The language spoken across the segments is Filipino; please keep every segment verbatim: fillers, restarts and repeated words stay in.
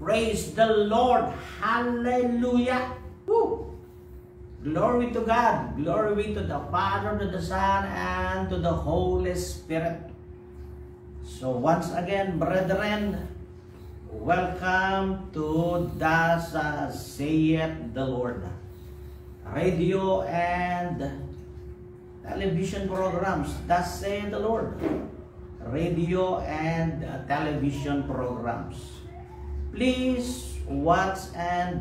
Praise the Lord. Hallelujah. Woo. Glory to God. Glory to the Father, to the Son, and to the Holy Spirit. So once again, brethren, welcome to Thus Saith the Lord radio and television programs. Thus Saith the Lord radio and television programs. Please watch and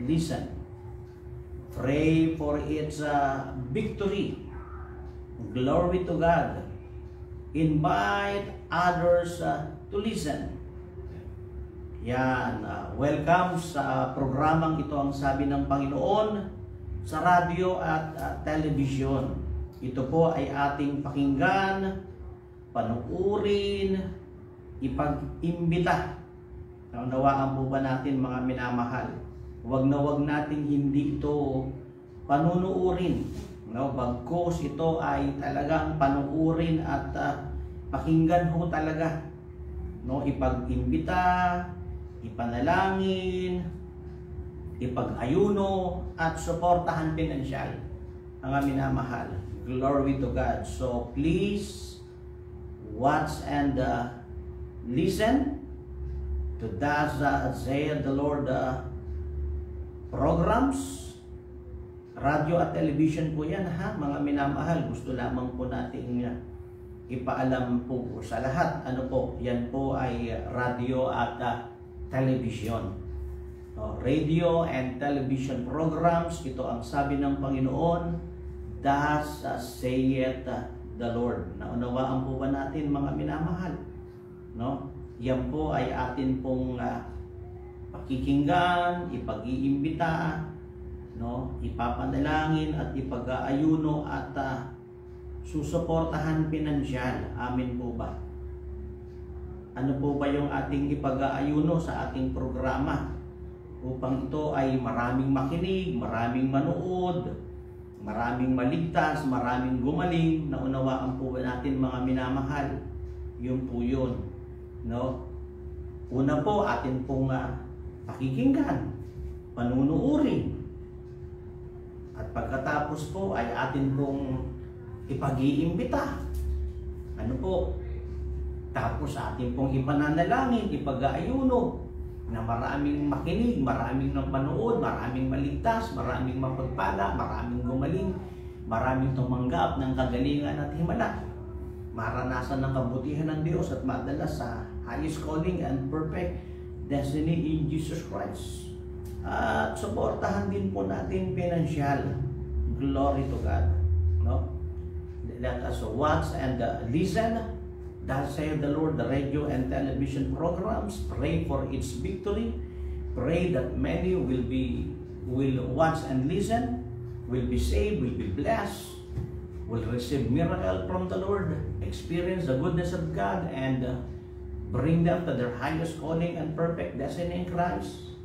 listen. Pray for its uh, victory. Glory to God. Invite others uh, to listen. Yan, uh, welcome sa programang ito, ang sabi ng Panginoon sa radio at uh, television. Ito po ay ating pakinggan, panuurin, ipag-imbita. Naunawaan po ba natin, mga minamahal? Huwag na huwag nating hindi ito panunuurin, no? Bagkos ito ay talagang panuurin at uh, pakinggan ho talaga, no? Ipag-imbita, ipanalangin, ipag-ayuno, at suportahan pinansyal. Mga minamahal, glory to God. So please watch and uh, listen to Thus Saith the Lord uh, programs, radio at television po yan, ha, mga minamahal. Gusto lamang po nating uh, ipaalam po, po sa lahat. Ano po, yan po ay radio at uh, television. So, radio and television programs, ito ang sabi ng Panginoon, Thus Saith the Lord. Naunawaan po ba natin, mga minamahal? No? Yan po ay atin pong uh, pakikinggan, ipag-iimbita, no? Ipapanalangin at ipag-aayuno at uh, susuportahan pinansyal. Amin po ba? Ano po ba yung ating ipag-aayuno sa ating programa? Upang ito ay maraming makinig, maraming manood, maraming maligtas, maraming gumaling. Naunawaan po ba natin, mga minamahal? Yun po yun. No? Una po, atin pong uh, pakikinggan, panunuurin, at pagkatapos po ay atin pong ipag-iimbita. Ano po? Tapos atin pong ipananalangin, ipag-aayuno, na maraming makinig, maraming napanood, maraming maligtas, maraming mapagpala, maraming gumaling, maraming tumanggap ng kagalingan at himala, maranasan ng kabutihan ng Diyos at madala sa highest calling and perfect destiny in Jesus Christ. At suportahan din po natin financial. Glory to God. No? Let us watch and uh, listen. Thus Saith the Lord, the radio and television programs. Pray for its victory. Pray that many will be will watch and listen, will be saved, will be blessed, will receive miracle from the Lord, experience the goodness of God, and uh, bring them to their highest calling and perfect destiny in Christ.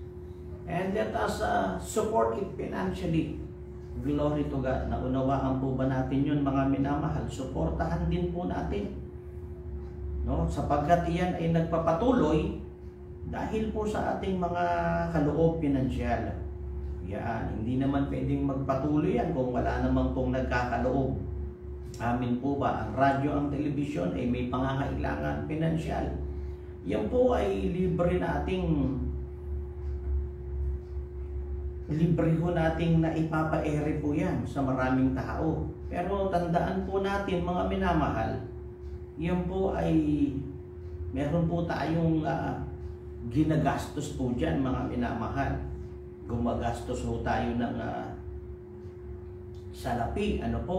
And let us uh, support it financially. Glory to God. Naunawaan po ba natin yun, mga minamahal? Suportahan din po natin. No? Sapagkat iyan ay nagpapatuloy dahil po sa ating mga kaloob pinansyal. Yan, hindi naman pwedeng magpatuloy yan kung wala naman pong nagkakaloob. Amin po ba? Ang radyo, ang television ay may pangangailangan pinansyal. Yan po ay libre nating libre ho nating na ipapaere po yan sa maraming tao. Pero tandaan po natin, mga minamahal, yan po ay meron po tayong uh, ginagastos po dyan, mga minamahal. Gumagastos ho tayo ng uh, salapi, ano po?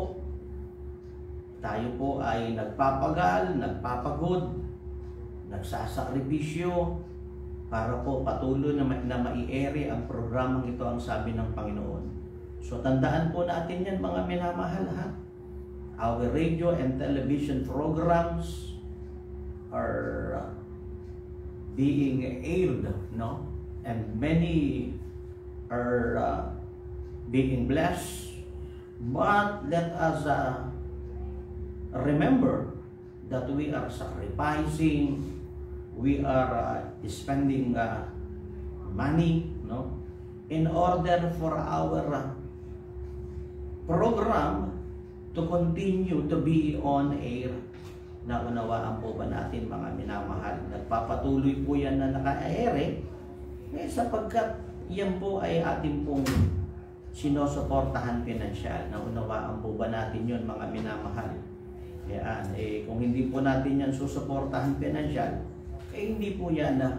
Tayo po ay nagpapagal, nagpapagod, nagsasakripisyo para po patuloy na, ma na maiere ang programang ito, ang sabi ng Panginoon. So tandaan po natin yan, mga minamahal, ha? Our radio and television programs are being aired, no? And many are uh, being blessed. But let us uh, remember that we are sacrificing, we are uh, spending uh, money, no? In order for our program to continue to be on air. Naunawaan po ba natin, mga minamahal? Nagpapatuloy po yan na naka-air, eh, sapagkat yan po ay ating pong sinusuportahan pinansyal. Naunawaan po ba natin yun, mga minamahal? Yan, eh, kung hindi po natin yan susuportahan pinansyal, eh, hindi po yan na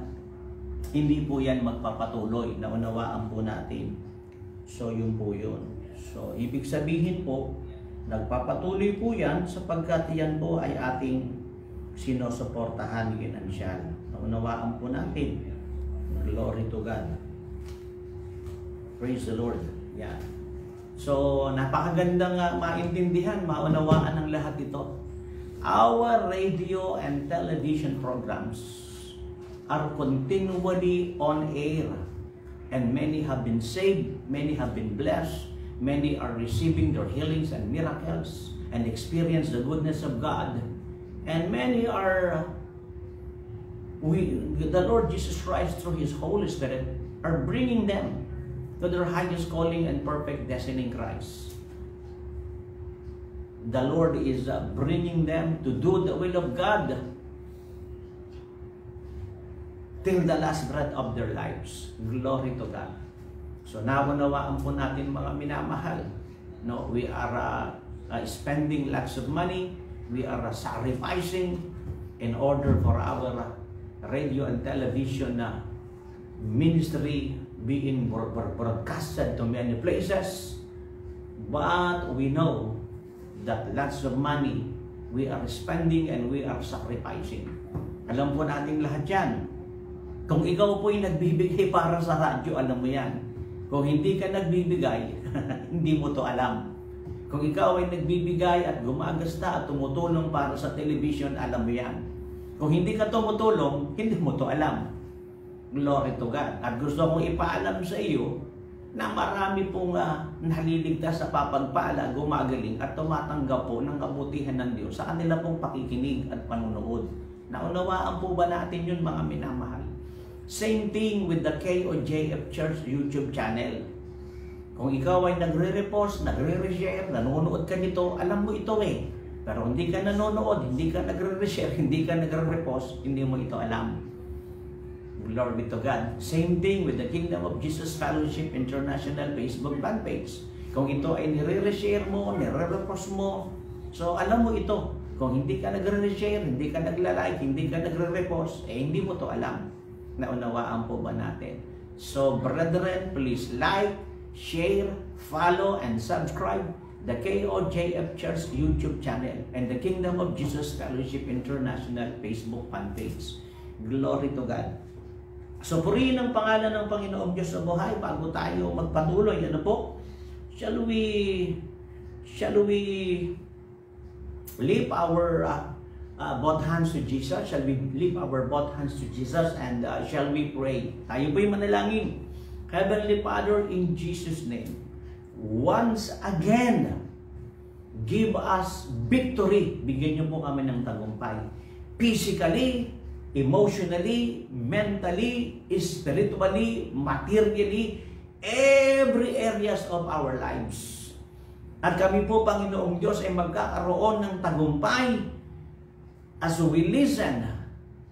hindi po yan magpapatuloy. Naunawaan po natin. So yun po yun. So ibig sabihin po, nagpapatuloy po yan sapagkat yan po ay ating sinusuportahan financial. Naunawaan po natin. Glory to God. Praise the Lord. Yan. So napakagandang uh, maintindihan, maunawaan ng lahat ito. Our radio and television programs are continually on air, and many have been saved, many have been blessed, many are receiving their healings and miracles and experience the goodness of God. And many are, we, the Lord Jesus Christ through His Holy Spirit, are bringing them to their highest calling and perfect destiny in Christ. The Lord is bringing them to do the will of God till the last breath of their lives. Glory to God. So naunawaan po natin, mga minamahal, no, we are uh, uh, spending lots of money, we are uh, sacrificing in order for our uh, radio and television uh, ministry being broadcasted to many places. But we know that lots of money we are spending and we are sacrificing. Alam po natin lahat yan. Kung ikaw po'y nagbibigay para sa radyo, alam mo yan. Kung hindi ka nagbibigay, hindi mo to alam. Kung ikaw ay nagbibigay at gumagasta at tumutulong para sa television, alam mo yan. Kung hindi ka tumutulong, hindi mo to alam. Glory to God. At gusto kong ipaalam sa iyo na marami pong uh, naliligtas sa papagpala, gumagaling at tumatanggap po ng kabutihan ng Diyos sa kanila pong pakikinig at panunood. Naunawaan po ba natin yun, mga minamahal? Same thing with the K O J F Church YouTube channel. Kung ikaw ay nagre-repost, nagre-reshare, nanonood ka nito, alam mo ito eh. Pero hindi ka nanonood, hindi ka nagre-reshare, hindi ka nagre-repost, hindi mo ito alam. Glory to God. Same thing with the Kingdom of Jesus Fellowship International Facebook fan page. Kung ito ay nire-reshare mo, nire-repost mo, so alam mo ito. Kung hindi ka nagre-reshare, hindi ka nagla-like, hindi ka nagre-repost, eh hindi mo to alam. Naunawaan po ba natin? So brethren, please like, share, follow, and subscribe the K O J F Church YouTube channel and the Kingdom of Jesus Fellowship International Facebook fan page. Glory to God. So purihin ang pangalan ng Panginoong Diyos sa buhay. Bago tayo magpatuloy, ano po? Shall we, shall we lift our uh, Uh, both hands to Jesus? Shall we lift our both hands to Jesus and uh, shall we pray? Tayo po'y manalangin. Heavenly Father, in Jesus' name, once again, give us victory. Bigyan niyo po kami ng tagumpay. Physically, emotionally, mentally, spiritually, materially, every areas of our lives. At kami po, Panginoong Diyos, ay magkakaroon ng tagumpay as we listen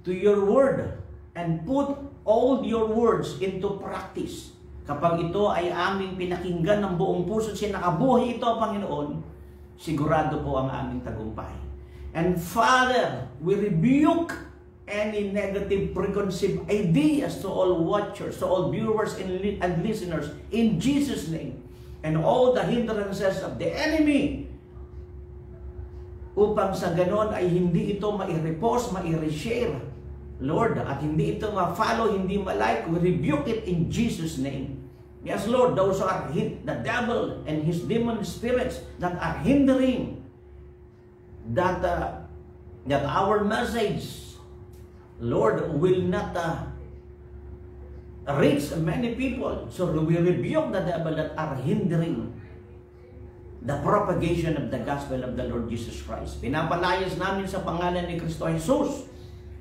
to your word and put all your words into practice. Kapag ito ay aming pinakinggan ng buong puso, sinakabuhi ito, Panginoon, sigurado po ang aming tagumpay. And Father, we rebuke any negative preconceived ideas to all watchers, to all viewers and listeners, in Jesus' name, and all the hindrances of the enemy, upang sa ganon ay hindi ito ma-repost, ma-reshare, Lord, at hindi ito ma-follow, hindi ma-like. We rebuke it in Jesus' name. Yes, Lord, those are the devil and his demon spirits that are hindering that uh, that our message, Lord, will not uh, reach many people. So we rebuke the devil that are hindering the propagation of the gospel of the Lord Jesus Christ. Pinapalayas namin sa pangalan ni Kristo Jesus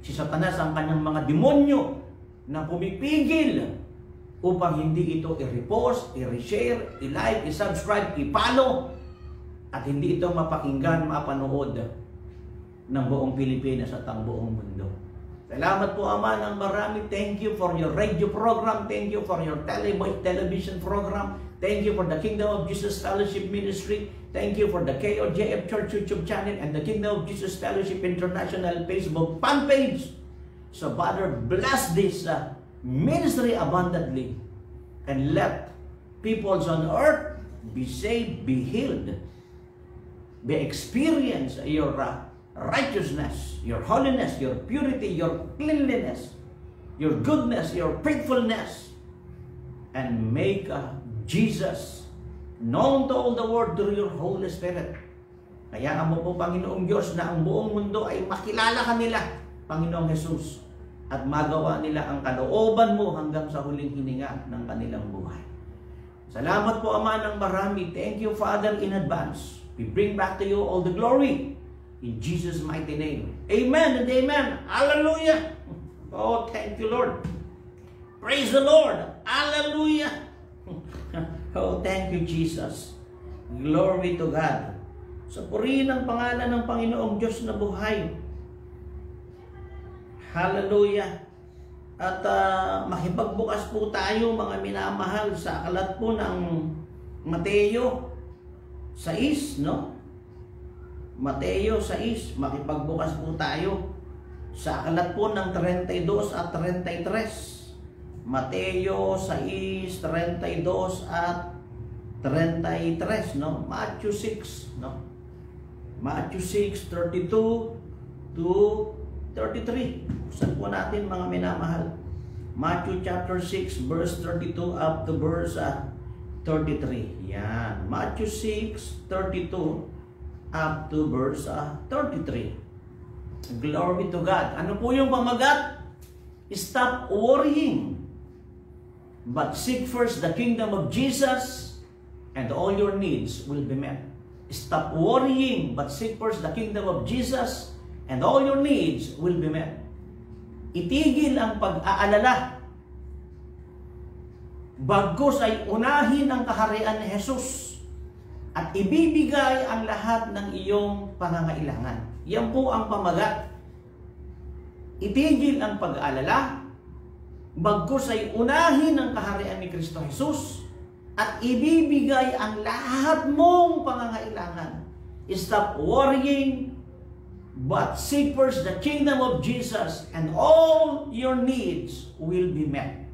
si Satanas, ang kanyang mga demonyo na pumipigil upang hindi ito i-repost, i-reshare, i-like, i-subscribe, i-follow at hindi ito mapakinggan, mapanood ng buong Pilipinas at ang buong mundo. Salamat po, Ama, ng marami. Thank you for your radio program. Thank you for your television program. Thank you for the Kingdom of Jesus Fellowship Ministry. Thank you for the K O J F Church YouTube channel and the Kingdom of Jesus Fellowship International Facebook fan page. So Father, bless this uh, ministry abundantly and let peoples on earth be saved, be healed, be experience your uh, righteousness, your holiness, your purity, your cleanliness, your goodness, your faithfulness, and make a uh, Jesus, known to all the world through your Holy Spirit. Kaya nga mo po, Panginoong Diyos, na ang buong mundo ay makilala ka nila, Panginoong Jesus, at magawa nila ang kalooban mo hanggang sa huling hininga ng kanilang buhay. Salamat po, Ama, ng marami. Thank you, Father, in advance. We bring back to you all the glory in Jesus' mighty name. Amen and amen. Hallelujah. Oh, thank you, Lord. Praise the Lord. Hallelujah. Oh, thank you, Jesus. Glory to God. Sa purihin ang pangalan ng Panginoong Diyos na buhay. Hallelujah. At uh, makipagbukas po tayo, mga minamahal, sa aklat po ng Mateo six, no? Mateo six, makipagbukas po tayo sa aklat po ng thirty-two at thirty-three. Mateo six, thirty-two at thirty-three, no? Matthew six, no? Matthew six, thirty-two to thirty-three. Buksan po natin, mga minamahal. Matthew chapter six, verse thirty-two up to verse uh, thirty-three. Yan. Matthew six, thirty-two up to verse uh, thirty-three. Glory to God. Ano po yung pamagat? Stop worrying, but seek first the kingdom of Jesus, and all your needs will be met. Stop worrying, but seek first the kingdom of Jesus, and all your needs will be met. Itigil ang pag-aalala. Bagkus ay unahin ang kaharian ni Jesus, at ibibigay ang lahat ng iyong pangangailangan. Yan po ang pamagat. Itigil ang pag-aalala. Bagkus ay unahin ang kaharian ni Kristo Jesus at ibibigay ang lahat mong pangangailangan. Stop worrying, but seek first the kingdom of Jesus, and all your needs will be met.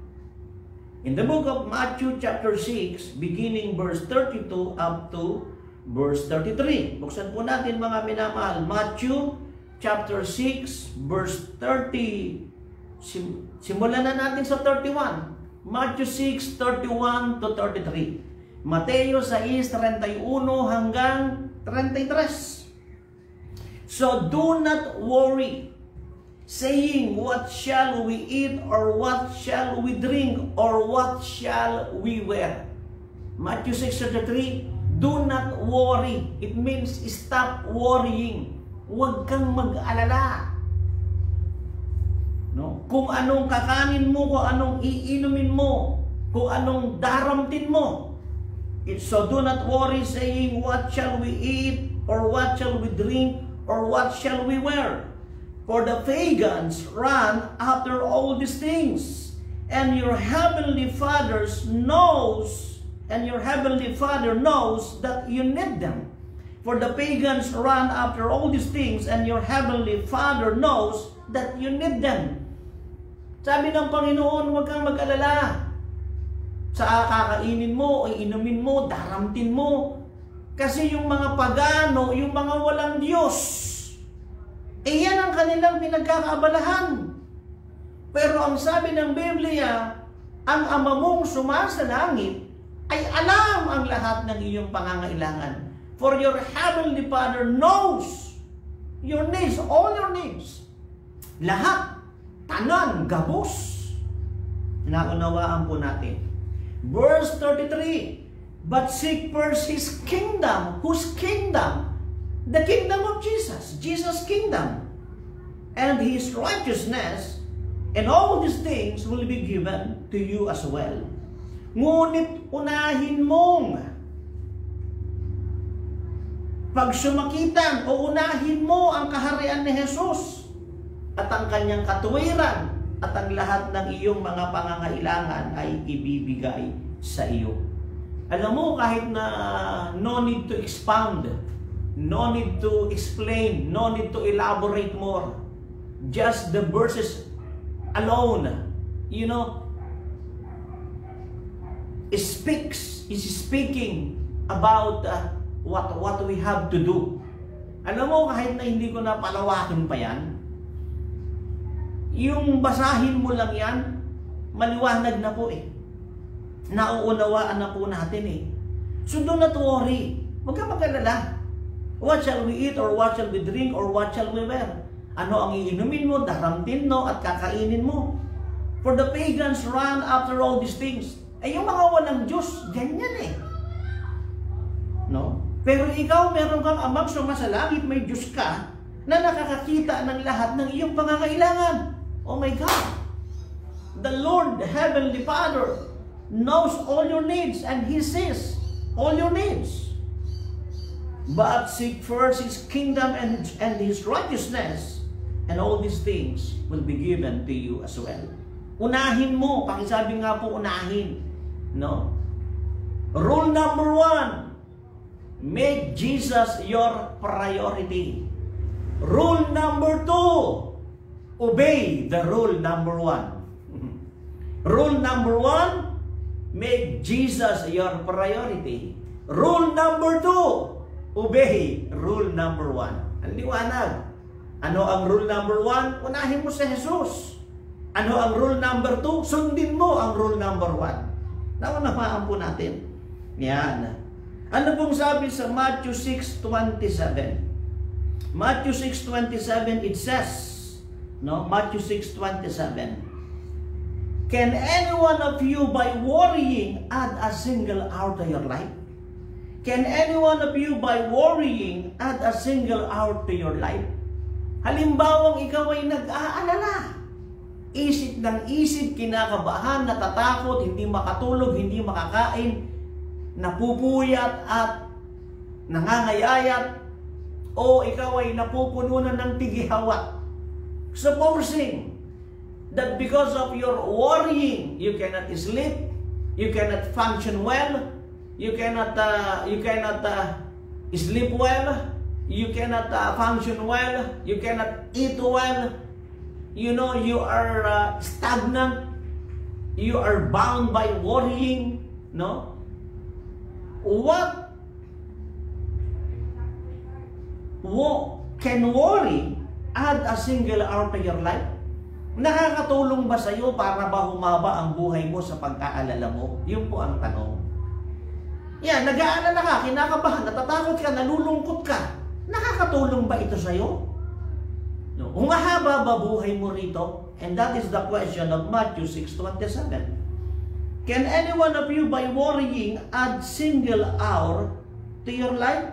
In the book of Matthew chapter six, beginning verse thirty-two up to verse thirty-three. Buksan po natin, mga minamahal. Matthew chapter six, verse thirty. Sim simulan na natin sa thirty-one. Matthew six, thirty-one to thirty-three. Mateo six, thirty-one hanggang thirty-three. So do not worry, saying, what shall we eat, or what shall we drink, or what shall we wear? Matthew six, thirty-three. Do not worry. It means stop worrying. Huwag kang mag-alala. No? Kung anong kakanin mo, kung anong iinumin mo, kung anong daramtin mo. So do not worry, saying, what shall we eat, or what shall we drink, or what shall we wear? For the pagans run after all these things, and your heavenly Father knows, and your heavenly Father knows that you need them. For the pagans run after all these things, and your heavenly Father knows that you need them. Sabi ng Panginoon, huwag kang mag-alala sa kakainin mo, iinumin mo, daramtin mo. Kasi yung mga pagano, yung mga walang Diyos, eh yan ang kanilang pinagkakaabalahan. Pero ang sabi ng Biblia, ang Ama mong sumasalangit ay alam ang lahat ng iyong pangangailangan. For your heavenly Father knows your needs, all your needs. Lahat, tanan, gabos. Naunawaan po natin. Verse thirty-three, but seek first His kingdom. Whose kingdom? The kingdom of Jesus, Jesus' kingdom. And His righteousness, and all these things will be given to you as well. Ngunit unahin mong pagsumakitan o unahin mo ang kaharian ni Jesus at ang kanyang katuwiran at ang lahat ng iyong mga pangangailangan ay ibibigay sa iyo. Alam mo, kahit na uh, no need to expound, no need to explain, no need to elaborate more, just the verses alone, you know, it speaks, is speaking about uh, what what we have to do. Alam mo, kahit na hindi ko na palawakin pa yan, yung basahin mo lang yan, maliwanag na po eh. Nauunawaan na po natin eh. So do not worry. Huwag ka magalala. What shall we eat or what shall we drink or what shall we wear? Ano ang iinumin mo, daramdin mo at kakainin mo? For the pagans run after all these things. Ay yung mga walang Diyos, ganyan eh. No? Pero ikaw, meron kang amang sumasalangit, may Diyos ka na nakakakita ng lahat ng iyong pangangailangan. Oh my God! The Lord, the Heavenly Father, knows all your needs and He sees all your needs. But seek first His kingdom and, and His righteousness, and all these things will be given to you as well. Unahin mo, pakisabi nga po unahin. No? Rule number one, make Jesus your priority. Rule number two, obey the rule number one. Rule number one, make Jesus your priority. Rule number two, obey rule number one. Ang liwanag. Ano ang rule number one? Unahin mo sa Jesus. Ano ang rule number two? Sundin mo ang rule number one. Naunawaan po natin. Yan. Ano pong sabi sa Matthew six twenty-seven? Matthew six twenty-seven, it says, no? Matthew six twenty-seven, can any one of you by worrying add a single hour to your life? Can any one of you by worrying add a single hour to your life? Halimbawang ikaw ay nag-aalala. Isip ng isip, kinakabahan, natatakot, hindi makatulog, hindi makakain, napupuyat at nangangayayat, o ikaw ay napupununan ng tigihawat. Supposing that because of your worrying, you cannot sleep, you cannot function well, you cannot uh, you cannot uh, sleep well, you cannot uh, function well, you cannot eat well. You know, you are uh, stagnant. You are bound by worrying. No? What? What can worry add a single hour to your life? Nakakatulong ba sa'yo para ba humaba ang buhay mo sa pag-aalala mo? Yun po ang tanong. Yan, nag-aalala ka, kinakabahan, natatakot ka, nalulungkot ka. Nakakatulong ba ito sa'yo? No. Humahaba ba buhay mo rito? And that is the question of Matthew six twenty-seven. Can any one of you by worrying add single hour to your life?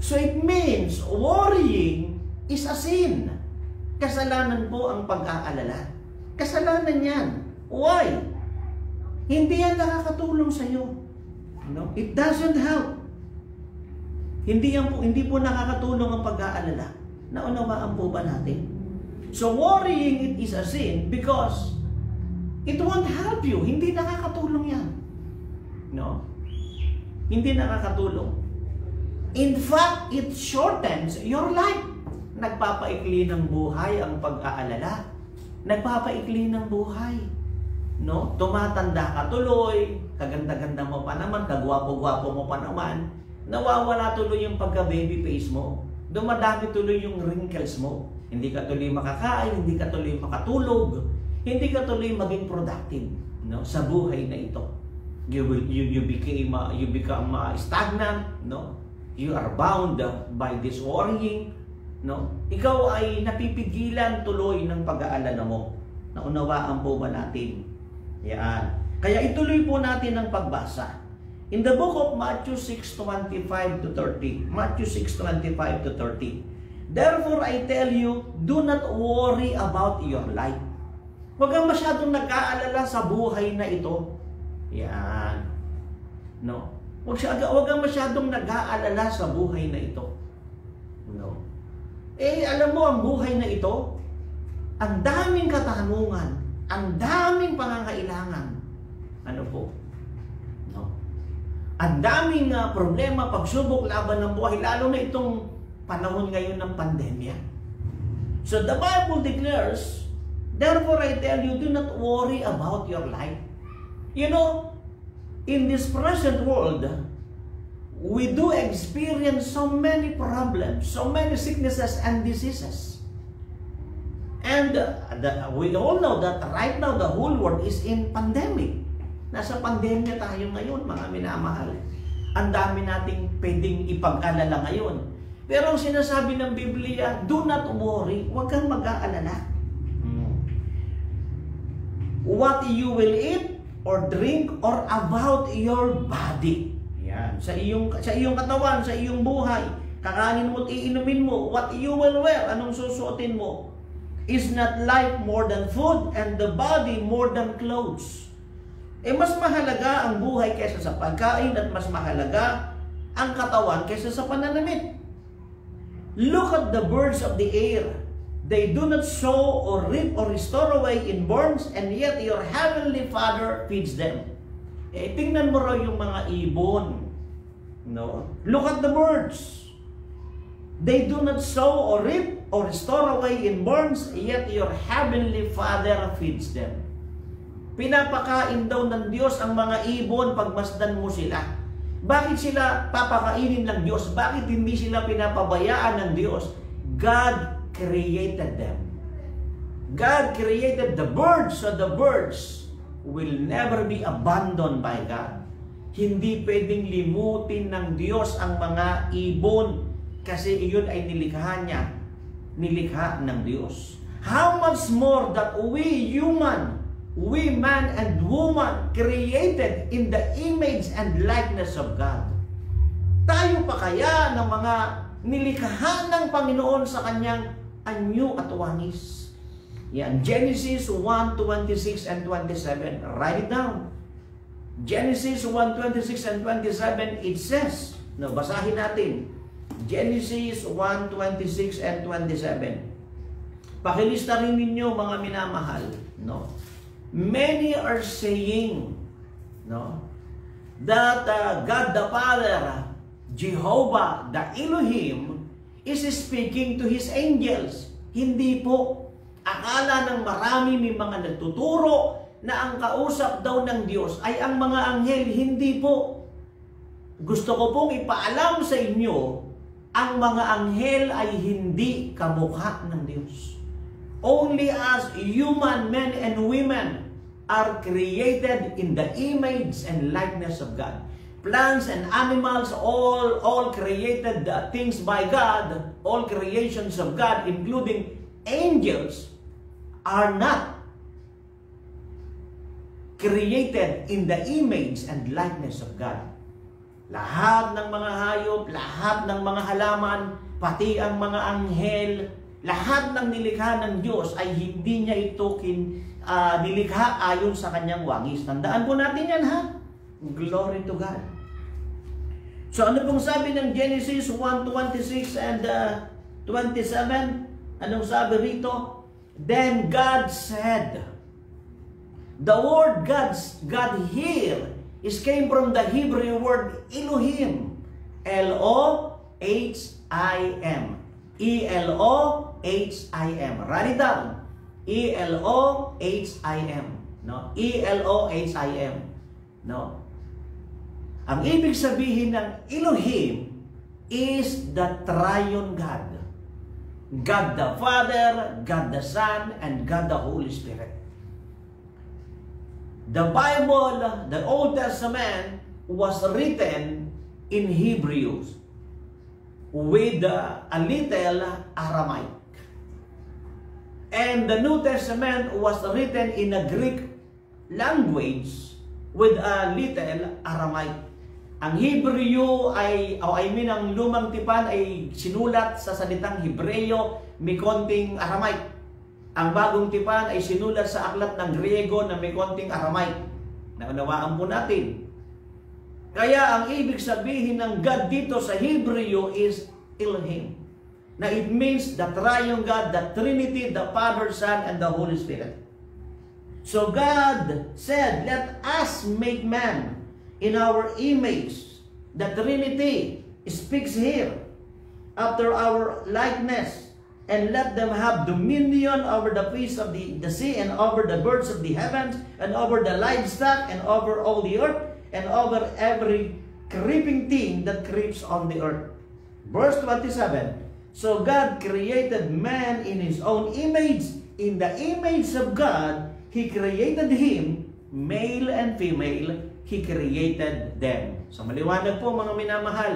So it means worrying is a sin. Kasalanan po ang pag-aalala. Kasalanan yan. Why? Hindi yan nakakatulong sa'yo. No? It doesn't help. Hindi, yan po, hindi po nakakatulong ang pag-aalala. Naunawaan po ba natin? So worrying, it is a sin because it won't help you. Hindi nakakatulong yan. No? Hindi nakakatulong. In fact, it shortens your life. Nagpapaikli ng buhay ang pag-aalala. Nagpapaikli ng buhay. No? Tumatanda ka tuloy, kaganda-ganda mo pa naman, kagwapo-gwapo mo pa naman, nawawala tuloy yung pagka-baby face mo. Dumadami tuloy yung wrinkles mo. Hindi ka tuloy makakain, hindi ka tuloy makatulog, hindi ka tuloy maging productive, no? Sa buhay na ito. You will, you you became uh, you become uh, stagnant, no? You are bound by this worrying. No? Ikaw ay napipigilan tuloy ng pag-aalala mo. Naunawaan po ba natin? Yan. Kaya ituloy po natin ang pagbasa. In the book of Matthew six twenty-five to thirty. Matthew six twenty-five to thirty. Therefore I tell you, do not worry about your life. Huwag kang masyadong nag-aalala sa buhay na ito. Yan. No? Huwag siya, huwag kang masyadong nag-aalala sa buhay na ito. No? Eh, alam mo, ang buhay na ito, ang daming katanungan, ang daming pangangailangan. Ano po? No? Ang daming uh, problema, pagsubok, laban ng buhay, lalo na itong panahon ngayon ng pandemya. So the Bible declares, therefore I tell you, do not worry about your life. You know, in this present world, we do experience so many problems, so many sicknesses and diseases. And uh, the, we all know that right now the whole world is in pandemic. Nasa pandemya tayo ngayon, mga minamahal. Ang dami nating pwedeng ipag-alala ngayon. Pero ang sinasabi ng Biblia, do not worry, huwag kang mag-aalala. Hmm. What you will eat or drink or about your body. Yan. Sa iyong, sa iyong katawan, sa iyong buhay, kakanin mo at iinumin mo. What you will wear, anong susuotin mo. Is not life more than food and the body more than clothes? Eh, mas mahalaga ang buhay kaysa sa pagkain at mas mahalaga ang katawan kaysa sa pananamit. Look at the birds of the air. They do not sow or reap or store away in barns and yet your heavenly Father feeds them. Eh, tingnan mo raw yung mga ibon. No? Look at the birds. They do not sow or reap or store away in barns yet your heavenly Father feeds them. Pinapakain daw ng Diyos ang mga ibon pag masdan mo sila. Bakit sila papakainin ng Diyos? Bakit hindi sila pinapabayaan ng Diyos? God created them. God created the birds, so the birds will never be abandoned by God. Hindi pwedeng limutin ng Diyos ang mga ibon kasi iyon ay nilikha niya, nilikha ng Diyos. How much more that we human We, man and woman, created in the image and likeness of God. Tayo pa kaya ng mga nilikhahan ng Panginoon sa kanyang anyo at wangis? Yan, Genesis one, twenty-six and twenty-seven. Write it down. Genesis one, twenty-six and twenty-seven, it says, no, basahin natin. Genesis one, twenty-six and twenty-seven. Pakilista rin ninyo, mga minamahal. No? Many are saying, no, that uh, God the Father, Jehovah the Elohim, is speaking to His angels. Hindi po. Akala ng marami, may mga nagtuturo na ang kausap daw ng Diyos ay ang mga anghel. Hindi po. Gusto ko pong ipaalam sa inyo, ang mga anghel ay hindi kamukha ng Diyos. Only as human men and women are created in the image and likeness of God. Plants and animals, all all created things by God, all creations of God, including angels, are not created in the image and likeness of God. Lahat ng mga hayop, lahat ng mga halaman, pati ang mga anghel, lahat ng nilikha ng Diyos ay hindi niya ito kin, uh, nilikha ayon sa kanyang wangis. Tandaan po natin yan, ha? Glory to God. So ano pong sabi ng Genesis one, twenty-six and twenty-seven? Anong sabi rito? Then God said, the word God's, God here is came from the Hebrew word Elohim. L O H I M. E L O H I M. Write it down. E L O H I M. No? E L O H I M. No? Ang ibig sabihin ng Elohim is the Triune God. God the Father, God the Son, and God the Holy Spirit. The Bible, the Old Testament, was written in Hebrews, with uh, a little Aramaic. And the New Testament was written in a Greek language with a little Aramaic. Ang Hebrew ay, o oh, I mean ang lumang tipan ay sinulat sa salitang Hebreo, may konting Aramaic. Ang bagong tipan ay sinulat sa aklat ng Griego na may konting Aramaic. Naunawaan po natin. Kaya ang ibig sabihin ng God dito sa Hebreo is Elohim. Na it means the triune God, the Trinity, the Father, Son, and the Holy Spirit. So God said, let us make man in our image. The Trinity speaks here, after our likeness, and let them have dominion over the fish of the, the sea, and over the birds of the heavens, and over the livestock, and over all the earth, and over every creeping thing that creeps on the earth. Verse twenty-seven. So God created man in his own image. In the image of God, He created him, male and female, He created them. So maliwanag po mga minamahal,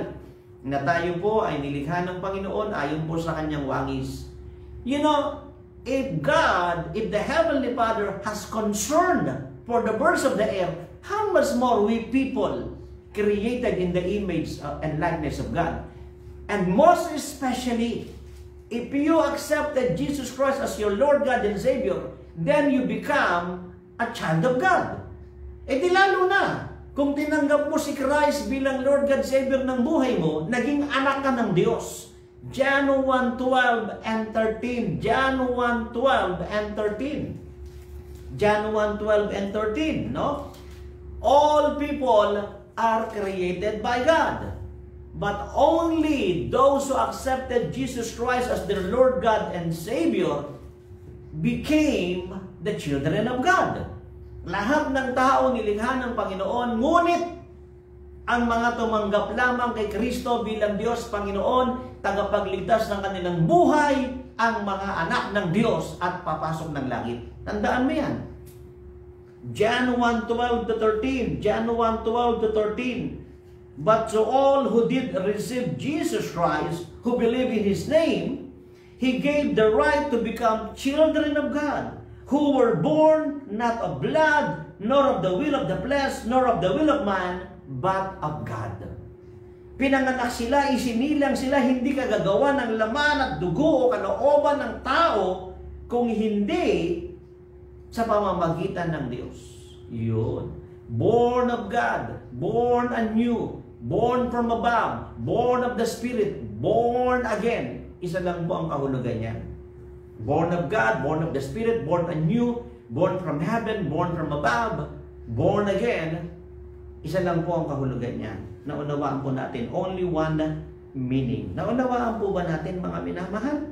na tayo po ay nilikha ng Panginoon ayon po sa kanyang wangis. You know, if God, if the Heavenly Father has concern for the birds of the air, how much more we people created in the image and likeness of God? And most especially, if you accepted Jesus Christ as your Lord God and Savior, then you become a child of God. E di lalo na, kung tinanggap mo si Christ bilang Lord God Savior ng buhay mo, naging anak ka ng Diyos. John one twelve and thirteen. John one twelve and thirteen. John one twelve and thirteen, no? All people are created by God, but only those who accepted Jesus Christ as their Lord God and Savior became the children of God. Lahat ng tao nilikha ng Panginoon, ngunit ang mga tumanggap lamang kay Kristo bilang Diyos Panginoon, tagapagligtas ng kanilang buhay, ang mga anak ng Diyos at papasok ng langit. Tandaan mo yan. John one twelve to thirteen. John one twelve to thirteen. But to all who did receive Jesus Christ, who believe in His name, He gave the right to become children of God, who were born not of blood, nor of the will of the flesh, nor of the will of man, but of God. Pinanganak sila, isinilang sila, hindi kagagawa ng laman at dugo o kalooban ng tao, kung hindi sa pamamagitan ng Diyos. Yun. Born of God, born anew, born from above, born of the Spirit, born again. Isa lang po ang kahulugan niya. Born of God, born of the Spirit, born anew, born from heaven, born from above, born again. Isa lang po ang kahulugan niya. Naunawaan po natin. Only one meaning. Naunawaan po ba natin mga minamahal?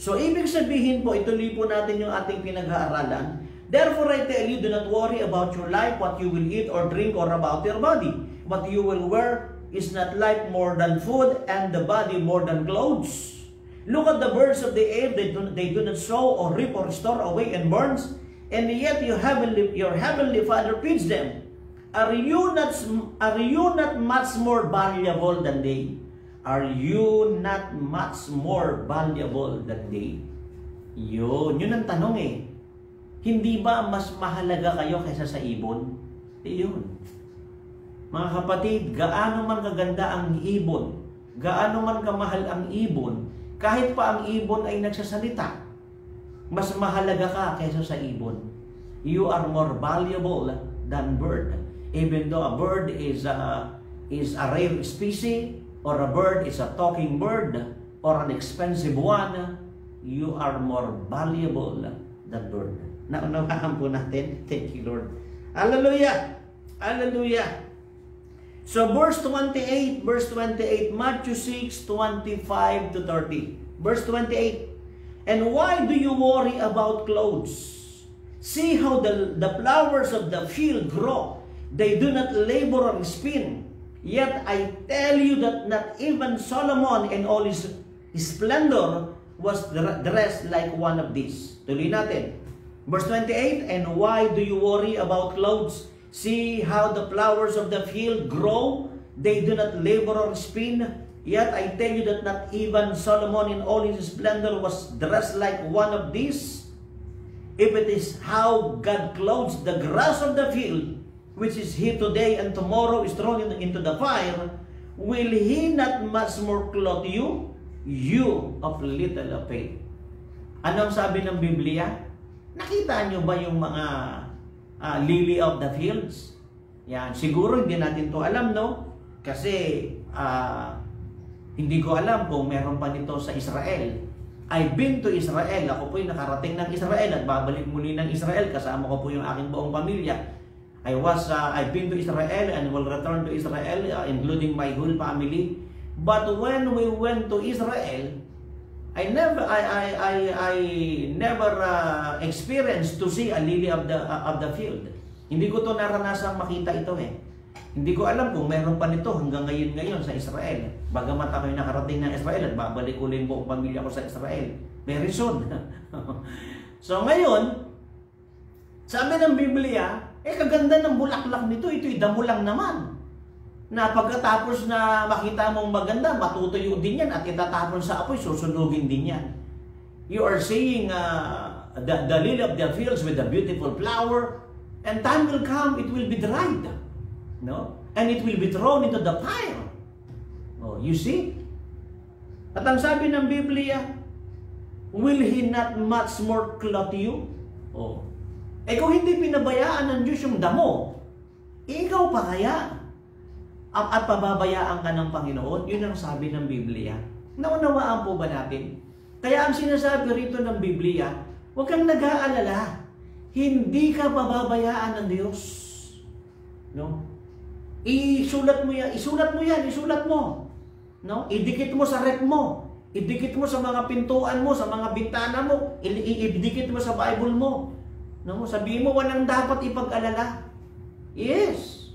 So, ibig sabihin po, ituloy po natin yung ating pinag-aaralan. Therefore, I tell you, do not worry about your life, what you will eat or drink, or about your body. What you will wear. Is not life more than food, and the body more than clothes? Look at the birds of the air, they do, they do not sow or reap or store away and burns, and yet your heavenly, your heavenly Father feeds them. Are you not, are you not much more valuable than they? Are you not much more valuable than they? Yun, yun ang tanong eh. Hindi ba mas mahalaga kayo kaysa sa ibon? Yun. Mga kapatid, gaano man kaganda ang ibon, gaano man kamahal ang ibon, kahit pa ang ibon ay nagsasalita, mas mahalaga ka kaysa sa ibon. You are more valuable than bird. Even though a bird is a, is a rare species, or a bird is a talking bird, or an expensive one, you are more valuable than bird. Naunawaan po natin. Thank you, Lord. Hallelujah! Hallelujah! So verse twenty-eight, verse twenty-eight, Matthew six, twenty-five to thirty. Verse twenty-eight. And why do you worry about clothes? See how the, the flowers of the field grow. They do not labor or spin. Yet I tell you that not even Solomon in all his splendor was dressed like one of these. Tuloy natin. Verse twenty-eight. And why do you worry about clothes? See how the flowers of the field grow. They do not labor or spin. Yet I tell you that not even Solomon in all his splendor was dressed like one of these. If it is how God clothes the grass of the field, which is here today and tomorrow is thrown into the fire, will He not much more clothe you, you of little faith? Anong sabi ng Biblia? Nakita niyo ba yung mga uh, lily of the fields. Yan, siguro hindi natin to alam, no? Kasi uh, hindi ko alam kung meron pa nito sa Israel. I've been to Israel. Ako po'y nakarating ng Israel at babalik muli ng Israel. Kasama ko po yung aking buong pamilya. I was, uh, I've been to Israel and will return to Israel, uh, including my whole family. But when we went to Israel, I never, I, I, I, I never uh, experienced to see a lily of the uh, of the field. Hindi ko to naranasang makita ito eh. Hindi ko alam kung meron pa nito hanggang ngayon ngayon sa Israel. Bagamat ako'y nakarating ng Israel at babalik ulit buong pamilya ko sa Israel. Very soon. So ngayon, sabi ng Biblia, eh kaganda ng bulaklak nito. Ito'y damo lang naman. Na pagkatapos na makita mong maganda, matutuyo din yan at itatapon sa apoy, susunugin din yan. You are seeing uh, the, the lily of the fields with the beautiful flower. And time will come, it will be dried, no? And it will be thrown into the fire. Oh, you see? At ang sabi ng Biblia, will He not much more clothe you? Oh. Eh kung hindi pinabayaan ng Diyos yung damo, ikaw pa kaya? At, at pababayaan ka ng Panginoon? Yun ang sabi ng Biblia. Naunawaan po ba natin? Kaya ang sinasabi rito ng Biblia, huwag kang nag-aalala. Hindi ka pababayaan ng Diyos. No? Isulat mo yan, isulat mo yan, isulat mo. No? Idikit mo sa rep mo. Idikit mo sa mga pintuan mo, sa mga bintana mo. Idikit mo sa Bible mo. No? Sabihin mo, walang dapat ipag-alala. Yes.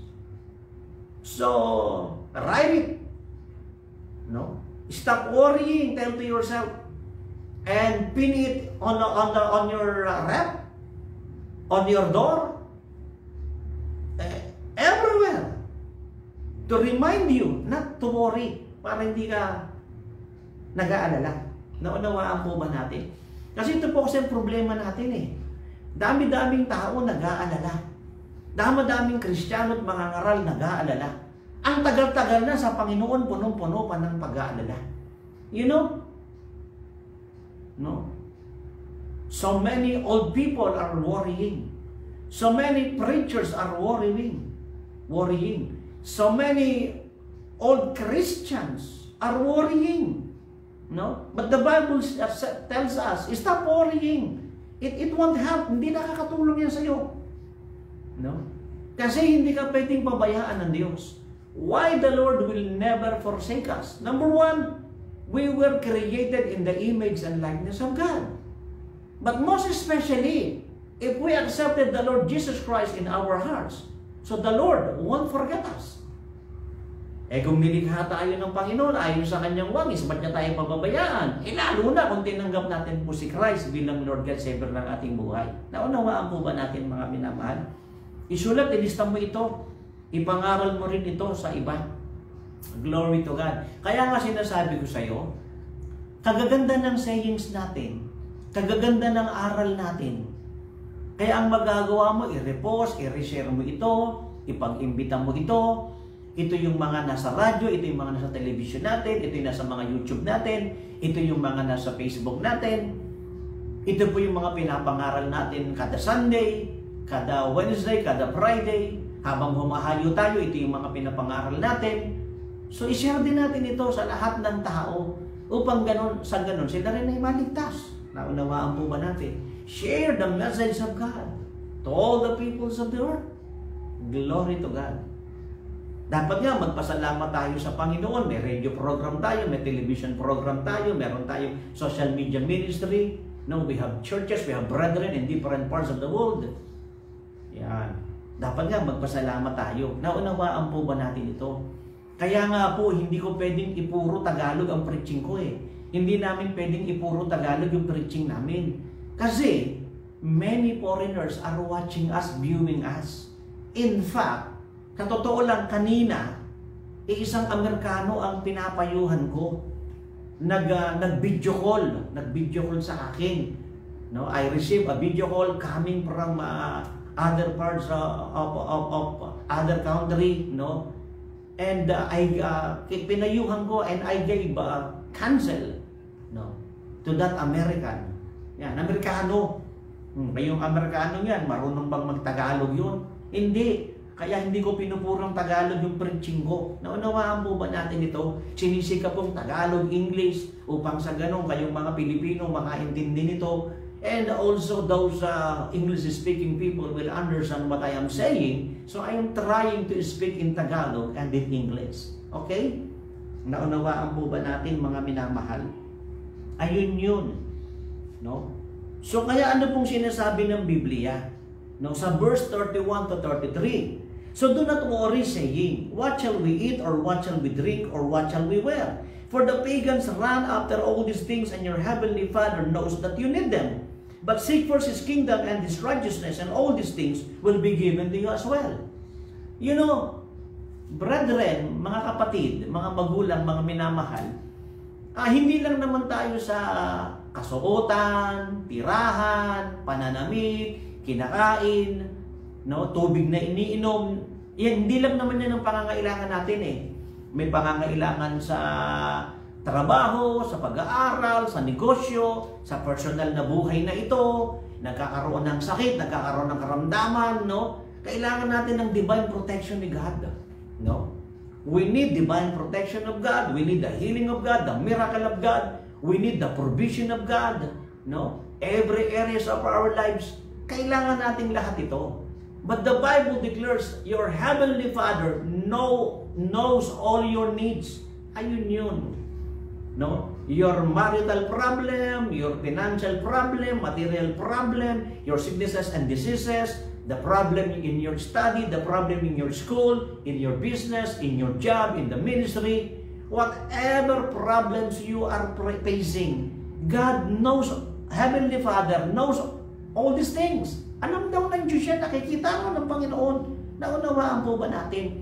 So, write it. No? Stop worrying, tell to yourself. And pin it on, on, the, on your uh, rep. On your door, eh, everywhere, to remind you not to worry, para hindi ka nag-aalala. Naunawaan po ba natin? Kasi ito po kasi ang problema natin eh. Dami-daming tao nag-aalala. Dami-daming Kristiyano at mga ngaral nag-aalala. Ang tagal-tagal na sa Panginoon, punong-puno pa ng pag-aalala. You know? No? So many old people are worrying. So many preachers are worrying. Worrying. So many old Christians are worrying. No? But the Bible tells us, stop worrying. It, it won't help. Hindi nakakatulong yan sa'yo. No? Kasi hindi ka pwedeng pabayaan ng Diyos. Why the Lord will never forsake us? Number one, we were created in the image and likeness of God. But most especially, if we accepted the Lord Jesus Christ in our hearts, so the Lord won't forget us. Eh kung nilikha tayo ng Panginoon, ayon sa kanyang wangis, ba't niya tayo pababayaan? Eh lalo na kung tinanggap natin po si Christ bilang Lord God Savior ng ating buhay. Naunawaan po ba natin mga minamahal? Isulat, ilista mo ito. Ipangaral mo rin ito sa iba. Glory to God. Kaya nga sinasabi ko sa iyo, kagaganda ng sayings natin, kagaganda ng aral natin. Kaya ang magagawa mo, i-repost, i-reshare mo ito, ipag-imbita mo ito. Ito yung mga nasa radyo, ito yung mga nasa television natin, ito yung nasa mga YouTube natin, ito yung mga nasa Facebook natin. Ito po yung mga pinapangaral natin kada Sunday, kada Wednesday, kada Friday. Habang humahayo tayo, ito yung mga pinapangaral natin. So, i-share din natin ito sa lahat ng tao upang ganun, sa ganun sila rin ay maligtas. Naunawaan po ba natin? Share the message of God to all the peoples of the earth. Glory to God. Dapat nga magpasalamat tayo sa Panginoon. May radio program tayo, may television program tayo, meron tayong social media ministry. No, we have churches, we have brethren in different parts of the world. Yan. Dapat nga magpasalamat tayo. Naunawaan po ba natin ito? Kaya nga po, hindi ko pwedeng ipuro Tagalog ang preaching ko eh. Hindi namin pwedeng ipuro Tagalog yung preaching namin. Kasi, many foreigners are watching us, viewing us. In fact, katotoo lang kanina, isang Amerikano ang pinapayuhan ko. Nag, uh, nag-video call. Nag-video call sa akin. No, I received a video call coming from uh, other parts uh, of, of, of other country. No? And uh, I, uh, pinayuhan ko and I gave uh, counsel. No, to that American. Yan, Amerikano. Hmm. May yung Amerikano yan, marunong bang mag-Tagalog yun? Hindi. Kaya hindi ko pinupurang Tagalog yung preaching ko. Naunawaan po ba natin ito? Sinisikap pong Tagalog, English, upang sa ganun kayong mga Pilipino makaintindi nito. And also those uh, English-speaking people will understand what I am saying. So I am trying to speak in Tagalog and in English. Okay? Naunawaan po ba natin, mga minamahal? Ayun yun. No? So kaya ano pong sinasabi ng Biblia? No, sa verse thirty-one to thirty-three. So do not worry saying, what shall we eat or what shall we drink or what shall we wear? For the pagans run after all these things and your heavenly Father knows that you need them. But seek first His kingdom and His righteousness and all these things will be given to you as well. You know, brethren, mga kapatid, mga magulang, mga minamahal, ah, hindi lang naman tayo sa kasuotan, tirahan, pananamit, kinakain, no, tubig na iniinom. Yan, hindi lang naman yan ang pangangailangan natin eh. May pangangailangan sa trabaho, sa pag-aaral, sa negosyo, sa personal na buhay na ito. Nagkakaroon ng sakit, nagkakaroon ng karamdaman, no? Kailangan natin ng divine protection ni God, no? We need divine protection of God. We need the healing of God, the miracle of God. We need the provision of God, no? Every areas of our lives, kailangan natin lahat ito. But the Bible declares, your heavenly Father know, knows all your needs. Ayun yun. No? Your marital problem, your financial problem, material problem, your sicknesses and diseases, the problem in your study, the problem in your school, in your business, in your job, in the ministry, whatever problems you are facing, God knows, heavenly Father knows all these things. Alam daw ng Diyos yan, nakikita ko ng Panginoon. Naunawaan po ba natin?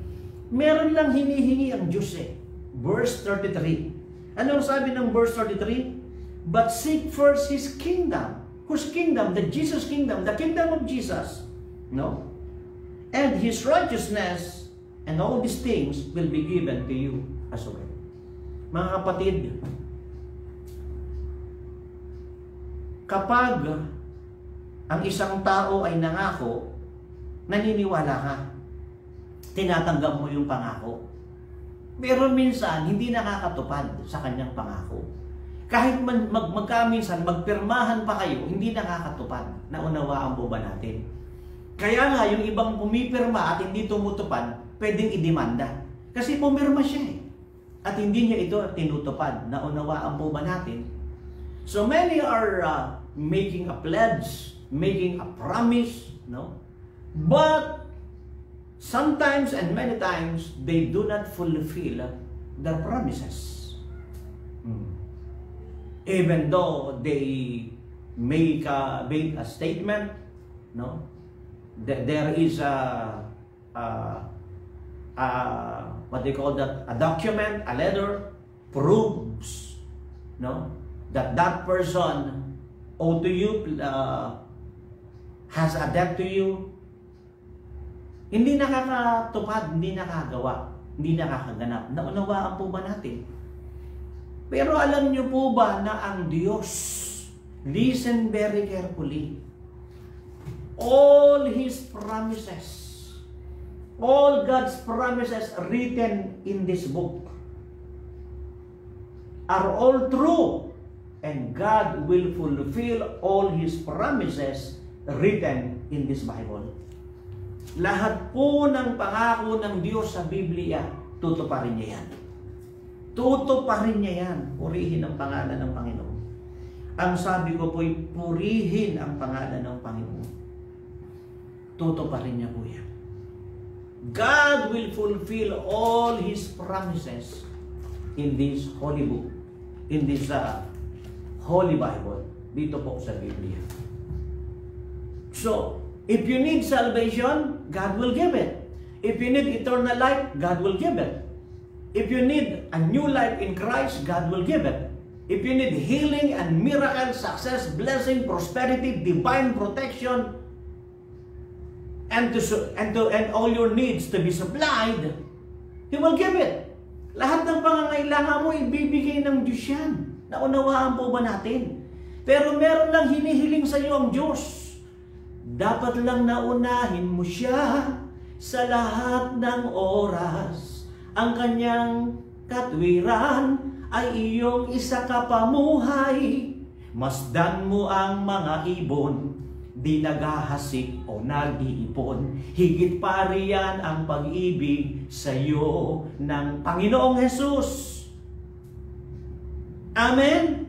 Meron lang hinihingi ang Diyos eh. Verse thirty-three. Ano ang sabi ng verse thirty-three? But seek first His kingdom. Whose kingdom? The Jesus kingdom. The kingdom of Jesus. No? And His righteousness and all these things will be given to you as well. Mga kapatid, kapag ang isang tao ay nangako, naniniwala ka, tinatanggap mo yung pangako. Pero minsan, hindi nakakatupad sa kanyang pangako. Kahit mag magkaminsan, magpirmahan pa kayo, hindi nakakatupad. Naunawaan po ba natin? Kaya nga, yung ibang pumipirma at hindi tumutupad, pwedeng idemanda. Kasi pumirma siya eh. At hindi niya ito tinutupad. Naunawaan po ba natin? So many are uh, making a pledge, making a promise, no? But sometimes and many times they do not fulfill their promises. Hmm. Even though they make a, make a statement, no? That there is a, a, a what they call that, a document, a letter proves, no? That that person owed to you. Uh, has adapt to you, hindi nakakatupad, hindi nakagawa, hindi nakakaganap. Naunawaan po ba natin? Pero alam niyo po ba na ang Diyos, listen very carefully, all His promises, all God's promises written in this book are all true, and God will fulfill all His promises written in this Bible. Lahat po ng pangako ng Diyos sa Biblia, tutuparin niya yan. Tutuparin niya yan. Purihin ang pangalan ng Panginoon. Ang sabi ko po'y purihin ang pangalan ng Panginoon. Tutuparin niya po yan. God will fulfill all His promises in this holy book, in this uh, holy Bible, dito po sa Biblia. So, if you need salvation, God will give it. If you need eternal life, God will give it. If you need a new life in Christ, God will give it. If you need healing and miracle, success, blessing, prosperity, divine protection, and to and to and all your needs to be supplied, He will give it. Lahat ng pangangailangan mo, ibibigay ng Diyos yan. Naunawaan po ba natin? Pero meron lang hinihiling sa iyo ang Diyos. Dapat lang naunahin mo siya sa lahat ng oras. Ang kanyang katwiran ay iyong isakapamuhay. Masdan mo ang mga ibon, di naghahasik o nag-iipon. Higit pa riyan ang pag-ibig sa iyo ng Panginoong Hesus. Amen?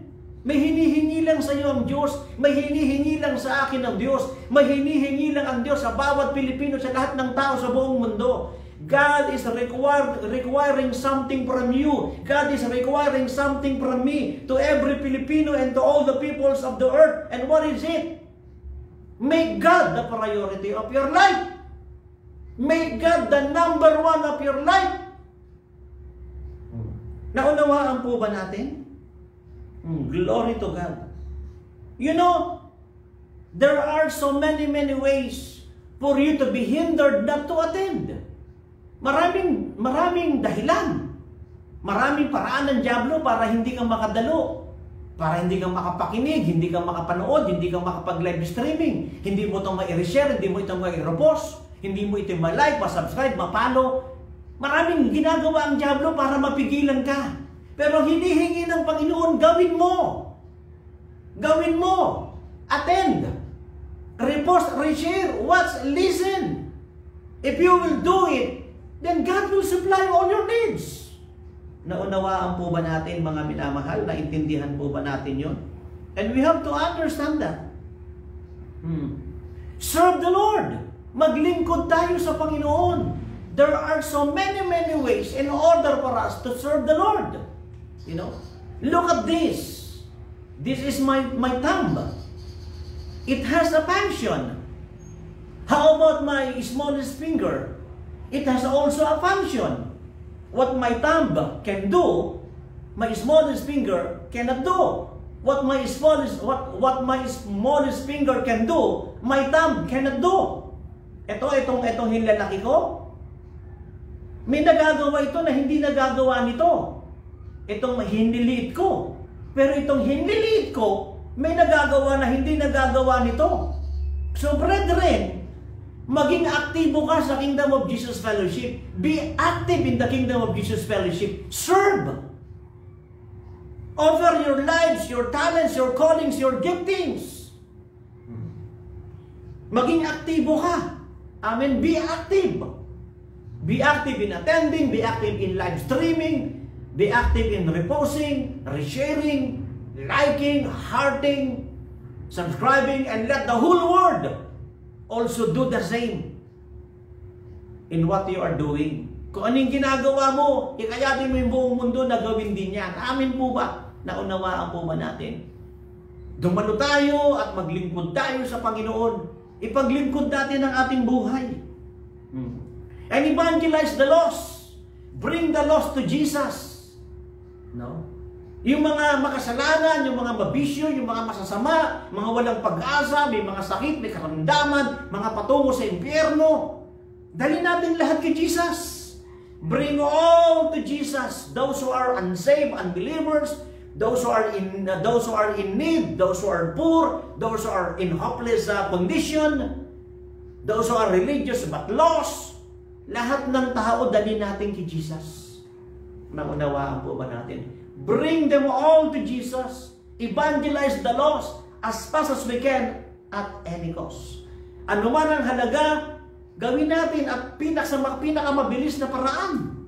May hinihingi lang sa iyo ang Diyos. May hinihingi lang sa akin ang Diyos. May hinihingi lang ang Diyos sa bawat Pilipino, sa lahat ng tao sa buong mundo. God is require, requiring something from you. God is requiring something from me, to every Filipino and to all the peoples of the earth. And what is it? Make God the priority of your life. Make God the number one of your life. Hmm. Naunawaan po ba natin? Hmm. Glory to God. You know, there are so many, many ways for you to be hindered not to attend. Maraming, maraming dahilan. Maraming paraan ng Diablo para hindi kang makadalo. Para hindi kang makapakinig, hindi kang makapanood, hindi kang makapag-live streaming. Hindi mo itong ma-reshare, hindi mo itong ma-repost, hindi mo itong ma-like, ma-subscribe, ma-follow. Maraming ginagawa ang Diablo para mapigilan ka. Pero hinihingi ng Panginoon, gawin mo. Gawin mo. Attend. Repost, reshare, watch, listen. If you will do it, then God will supply all your needs. Naunawaan po ba natin, mga minamahal? Naintindihan po ba natin yun? And we have to understand that. Hmm. Serve the Lord. Maglingkod tayo sa Panginoon. There are so many, many ways in order for us to serve the Lord. You know? Look at this. This is my, my thumb. It has a function. How about my smallest finger? It has also a function. What my thumb can do, my smallest finger cannot do. What my smallest what what my smallest finger can do, my thumb cannot do. Ito, itong itong hinlalaki ko, may nagagawa ito na hindi nagagawa nito. Itong hinliliit ko. Pero itong hinliliit ko, may nagagawa na hindi nagagawa nito. So brethren, maging aktibo ka sa Kingdom of Jesus Fellowship. Be active in the Kingdom of Jesus Fellowship. Serve. Offer your lives, your talents, your callings, your giftings. Maging aktibo ka. Amen. Be active. Be active in attending. Be active in live streaming. Be active in reposting, resharing, liking, hearting, subscribing, and let the whole world also do the same in what you are doing. Kung anong ginagawa mo, hikayatin mo yung buong mundo na gawin din yan. Amin po ba? Naunawaan po ba natin? Dumalo tayo at maglingkod tayo sa Panginoon. Ipaglingkod natin ang ating buhay. Hmm. And evangelize the lost. Bring the lost to Jesus. No? Yung mga makasalanan, yung mga mabisyo, yung mga masasama, mga walang pag-asa, may mga sakit, may karamdaman, mga patungo sa impyerno. Dali natin lahat kay Jesus. Bring all to Jesus. Those who are unsaved, unbelievers, those who are in, uh, those who are in need, those who are poor, those who are in hopeless uh, condition, those who are religious but lost. Lahat ng tao, dali natin kay Jesus. Naunawaan po ba natin? Bring them all to Jesus. Evangelize the lost as fast as we can at any cost. Ano man ang halaga, gawin natin at pinakamabilis na paraan.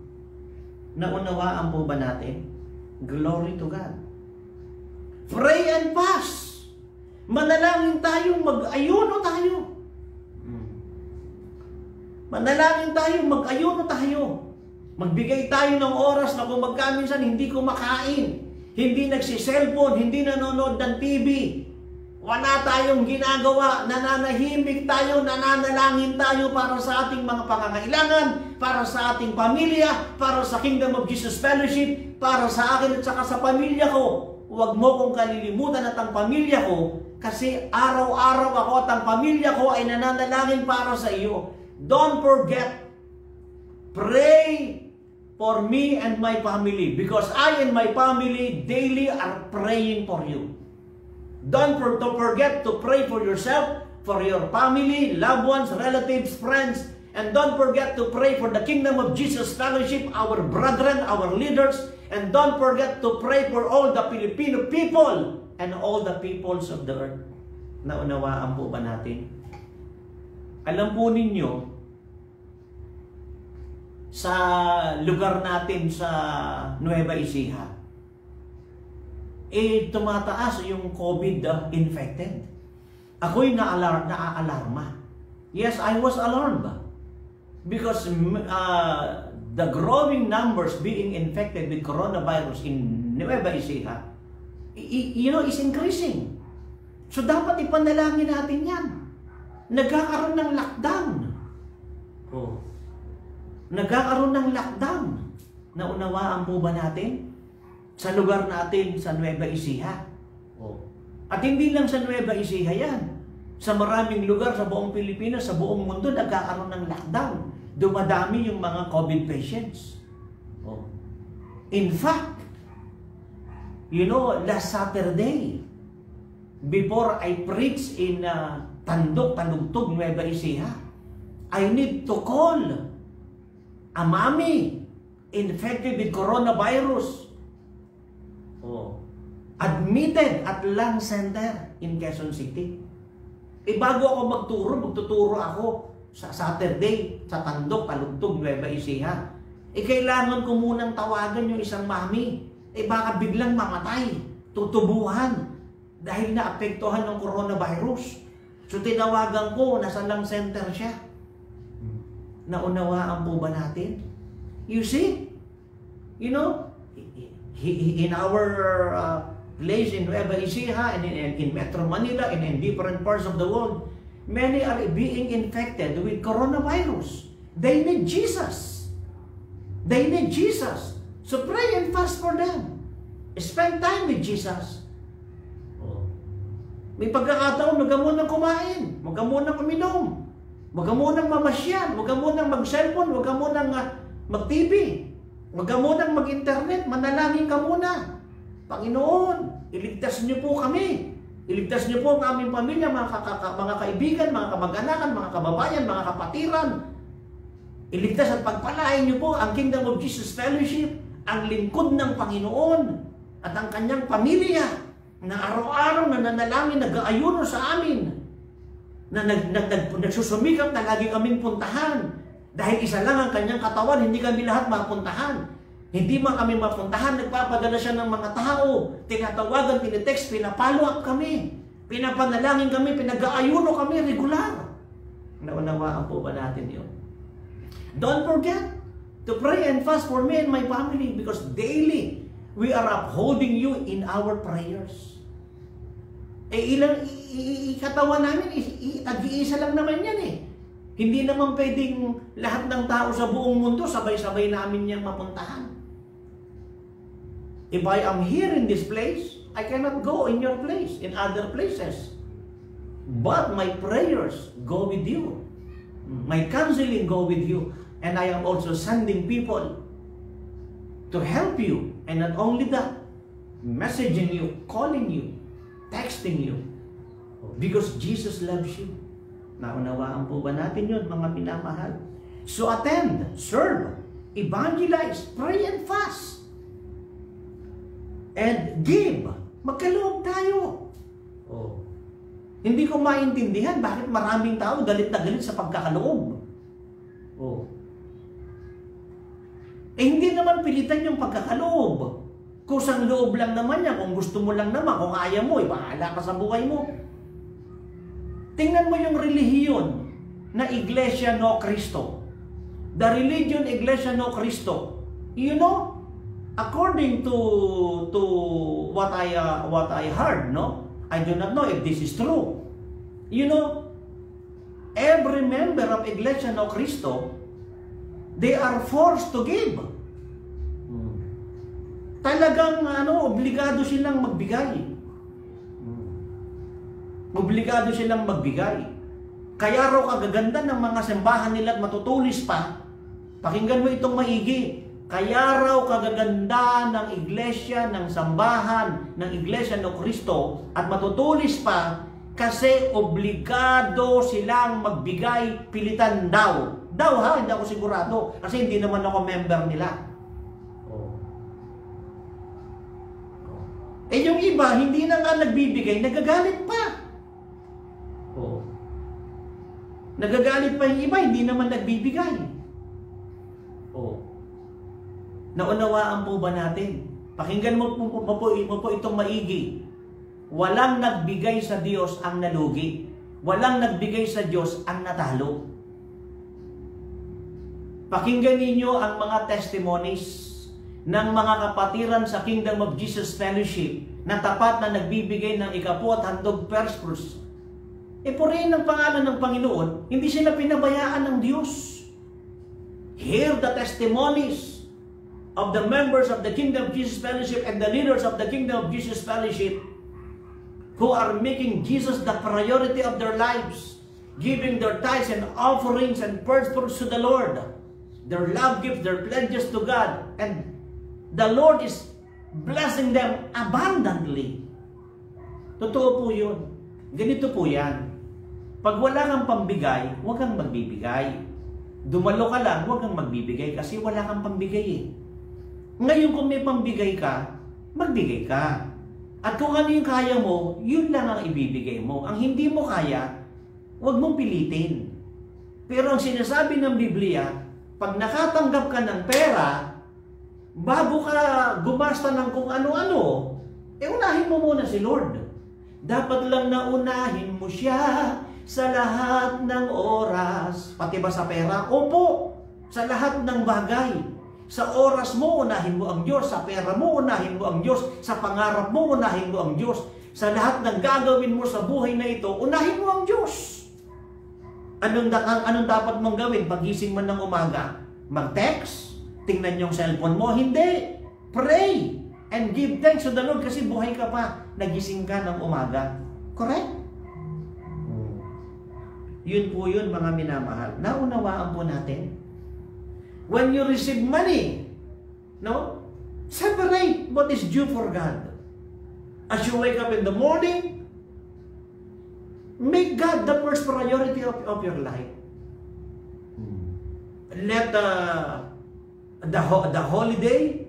Naunawaan po ba natin? Glory to God. Pray and fast. Manalangin tayong mag-ayuno tayo. Manalangin tayong mag-ayuno tayo. Magbigay tayo ng oras na kung magkaminsan hindi kumakain, hindi nagsiselfon, hindi nanonood ng T V, wala tayong ginagawa, nananahimik tayo, nananalangin tayo para sa ating mga pangangailangan, para sa ating pamilya, para sa Kingdom of Jesus Fellowship, para sa akin at saka sa pamilya ko. Huwag mo kong kalilimutan at ang pamilya ko, kasi araw-araw ako at ang pamilya ko ay nananalangin para sa iyo. Don't forget. Pray for me and my family, because I and my family daily are praying for you. Don't forget to pray for yourself, for your family, loved ones, relatives, friends. And don't forget to pray for the Kingdom of Jesus Fellowship, our brethren, our leaders. And don't forget to pray for all the Filipino people and all the peoples of the earth. Naunawaan po ba natin? Alam po ninyo, sa lugar natin sa Nueva Ecija, eh tumataas yung COVID-infected. Ako'y na-alarma. Yes, I was alarmed. Because uh, the growing numbers being infected with coronavirus in Nueva Ecija, you know, is increasing. So dapat ipanalangin natin yan. Nagkakaroon ng lockdown. Oh. Nagkakaroon ng lockdown. Naunawaan po ba natin? Sa lugar natin, sa Nueva Ecija. Oh. At hindi lang sa Nueva Ecija yan. Sa maraming lugar, sa buong Pilipinas, sa buong mundo, nagkakaroon ng lockdown. Dumadami yung mga COVID patients. Oh. In fact, you know, last Saturday, before I preach in uh, Tanduk, Tandugtug, Nueva Ecija, I need to call a mommy infected with coronavirus. Oh. Admitted at lung center in Quezon City. E bago ako magturo, magtuturo ako sa Saturday, sa Tandok, Palugtog, Nueva Ecija. E kailangan ko munang tawagan yung isang mami. E baka biglang mamatay, tutubuhan, dahil naapektuhan ng coronavirus. So tinawagan ko, nasa lung center siya. Naunawaan po ba natin? You see? You know? In our uh, place in Nueva Ecija and in, in Metro Manila and in different parts of the world, many are being infected with coronavirus. They need Jesus. They need Jesus. So pray and fast for them. Spend time with Jesus. May pagkakataon, huwag ka munang kumain, huwag ka munang uminom, huwag ka munang mamasyan, huwag ka munang mag-cellphone, huwag ka munang uh, mag-T V. Huwag ka munang mag-internet, manalangin ka muna. Panginoon, iligtas niyo po kami. Iligtas niyo po ang aming pamilya, mga, mga kaibigan, mga kamag-anakan, mga kababayan, mga kapatiran. Iligtas at pagpalain niyo po ang Kingdom of Jesus Fellowship, ang lingkod ng Panginoon at ang kanyang pamilya na araw-araw na nanalangin, nag-aayuno sa amin, na nag, nag, nag, nagsusumikap na lagi kaming puntahan. Dahil isa lang ang kanyang katawan, hindi kami lahat mapuntahan. Hindi man kami mapuntahan, nagpapadala siya ng mga tao. Tinatawagan, tinitext, pinapalo up kami. Pinapanalangin kami, pinag-aayuno kami, regular. Naunawaan po ba natin yun? Don't forget to pray and fast for me and my family because daily we are upholding you in our prayers. Eh ilang ikatawa namin, tag-iisa lang naman yan eh. Hindi naman pwedeng lahat ng tao sa buong mundo, sabay-sabay namin niyang mapuntahan. If I am here in this place, I cannot go in your place, in other places. But my prayers go with you. My counseling go with you. And I am also sending people to help you. And not only that, messaging you, calling you, texting you. Because Jesus loves you. Naunawaan po ba natin yun, mga pinamahal? So attend, serve, evangelize, pray and fast. And give. Magkaloob tayo. Oh. Hindi ko maintindihan bakit maraming tao galit na galit sa pagkakaloob. Oh. Eh hindi naman pilitan yung pagkakaloob. Kusang loob lang naman yan. Kung gusto mo lang naman, kung ayaw mo, ibahala ka sa buhay mo. Tingnan mo yung relihiyon na Iglesia no Cristo. The religion Iglesia no Cristo. You know, according to to what I uh, what I heard, no? I do not know if this is true. You know, every member of Iglesia no Cristo, they are forced to give. Hmm. Talagang ano, obligado silang magbigay. Obligado silang magbigay. Kaya raw kagaganda ng mga simbahan nila at matutulis pa. Pakinggan mo itong maigi. Kaya raw kagaganda ng iglesia, ng sambahan, ng Iglesia no Cristo at matutulis pa kasi obligado silang magbigay, pilitan daw. Daw ha, hindi ako sigurado kasi hindi naman ako member nila. Oh. Oh. Eh yung iba, hindi na nga nagbibigay, nagagalit pa. Oh. Nagagalit pa yung iba, hindi naman nagbibigay. Oh. Naunawaan po ba natin? Pakinggan mo po, mo po, mo po itong maigi. Walang nagbigay sa Diyos ang nalugi. Walang nagbigay sa Diyos ang natalo. Pakinggan ninyo ang mga testimonies ng mga kapatiran sa Kingdom of Jesus Fellowship na tapat na nagbibigay ng ikapu at handog first fruits. E purihin ang pangalan ng Panginoon, hindi sila pinabayaan ng Diyos. Hear the testimonies of the members of the Kingdom of Jesus Fellowship and the leaders of the Kingdom of Jesus Fellowship who are making Jesus the priority of their lives, giving their tithes and offerings and first fruits to the Lord, their love gifts, their pledges to God, and the Lord is blessing them abundantly. Totoo po yun. Ganito po yan. Pag wala kang pambigay, huwag kang magbibigay. Dumalo ka lang, huwag kang magbibigay kasi wala kang pambigay eh. Ngayon kung may pambigay ka, magbigay ka. At kung ano yung kaya mo, yun lang ang ibibigay mo. Ang hindi mo kaya, huwag mong pilitin. Pero ang sinasabi ng Biblia, pag nakatanggap ka ng pera, bago ka gumasta ng kung ano-ano, eh unahin mo muna si Lord. Dapat lang naunahin mo siya sa lahat ng oras. Pati ba sa pera? Opo, sa lahat ng bagay. Sa oras mo, unahin mo ang Diyos. Sa pera mo, unahin mo ang Diyos. Sa pangarap mo, unahin mo ang Diyos. Sa lahat ng gagawin mo sa buhay na ito, unahin mo ang Diyos. Anong, anong dapat mong gawin? Pagising man ng umaga, mag-text? Tingnan yung cellphone mo? Hindi. Pray and give thanks to the Lord kasi buhay ka pa. Nagising ka ng umaga. Correct? Yun po yun, mga minamahal. Naunawaan po natin. When you receive money, no? Separate what is due for God. As you wake up in the morning, make God the first priority of, of your life. Let uh, the, the holiday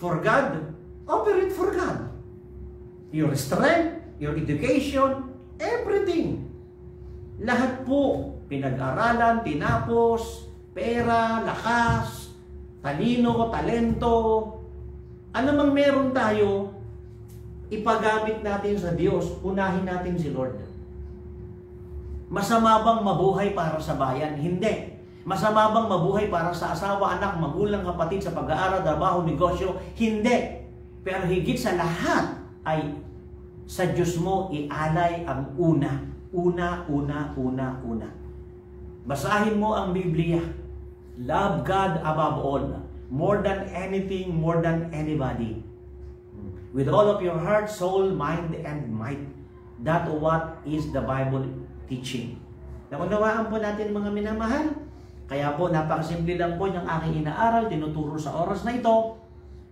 for God, operate for God. Your strength, your education, everything. Lahat po, pinag-aralan, tinapos, pera, lakas, talino, talento, ano mang meron tayo, ipagamit natin sa Diyos, unahin natin si Lord. Masama bang mabuhay para sa bayan? Hindi. Masama bang mabuhay para sa asawa, anak, magulang, kapatid, sa pag-aaral, trabaho, negosyo? Hindi. Pero higit sa lahat ay sa Diyos mo ialay ang una. Una, una, una, una. Basahin mo ang Biblia. Love God above all, more than anything, more than anybody, with all of your heart, soul, mind, and might. That what is the Bible teaching. Naunawaan po natin, mga minamahal. Kaya po napakasimple lang po yung aking inaaral, tinuturo sa oras na ito.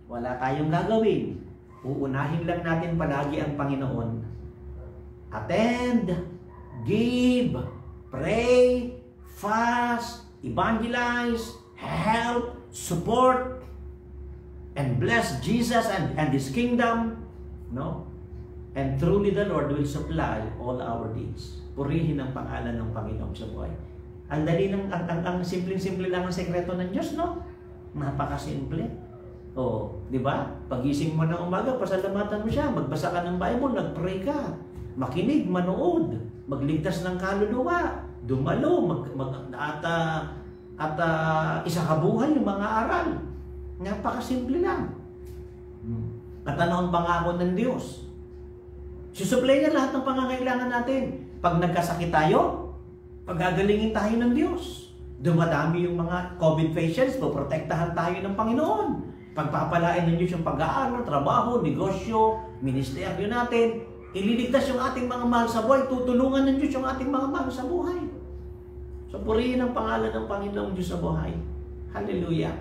Wala tayong gagawin. Uunahin lang natin palagi ang Panginoon. Attend, give, pray, fast, evangelize, help, support, and bless Jesus and, and His kingdom, no? And truly the Lord will supply all our needs. Purihin ang pangalan ng Panginoon sa buhay. Ang dali ng, ang, ang, ang simpleng-simple lang ang sekreto ng Diyos, no? Napakasimple. O, di ba? Pagising mo ng umaga, pasalamatan mo siya, magbasa ka ng Bible, nagpray ka, makinig, manood, magligtas ng kaluluwa, dumalo, mag, mag, at, uh, at uh, isakabuhay yung mga aral. Napakasimple lang. At ano ang pangako ng Diyos? Susuplay niya lahat ng pangangailangan natin. Pag nagkasakit tayo, paggagalingin tayo ng Diyos. Dumadami yung mga COVID patients, poprotektahan tayo ng Panginoon. Pagpapalain ng Diyos yung pag-aaral, trabaho, negosyo, ministeryo natin. Ililigtas yung ating mga mahal sa buhay. Tutulungan ng Diyos yung ating mga mahal sa buhay. So purihin ang pangalan ng Panginoong Diyos sa buhay. Hallelujah.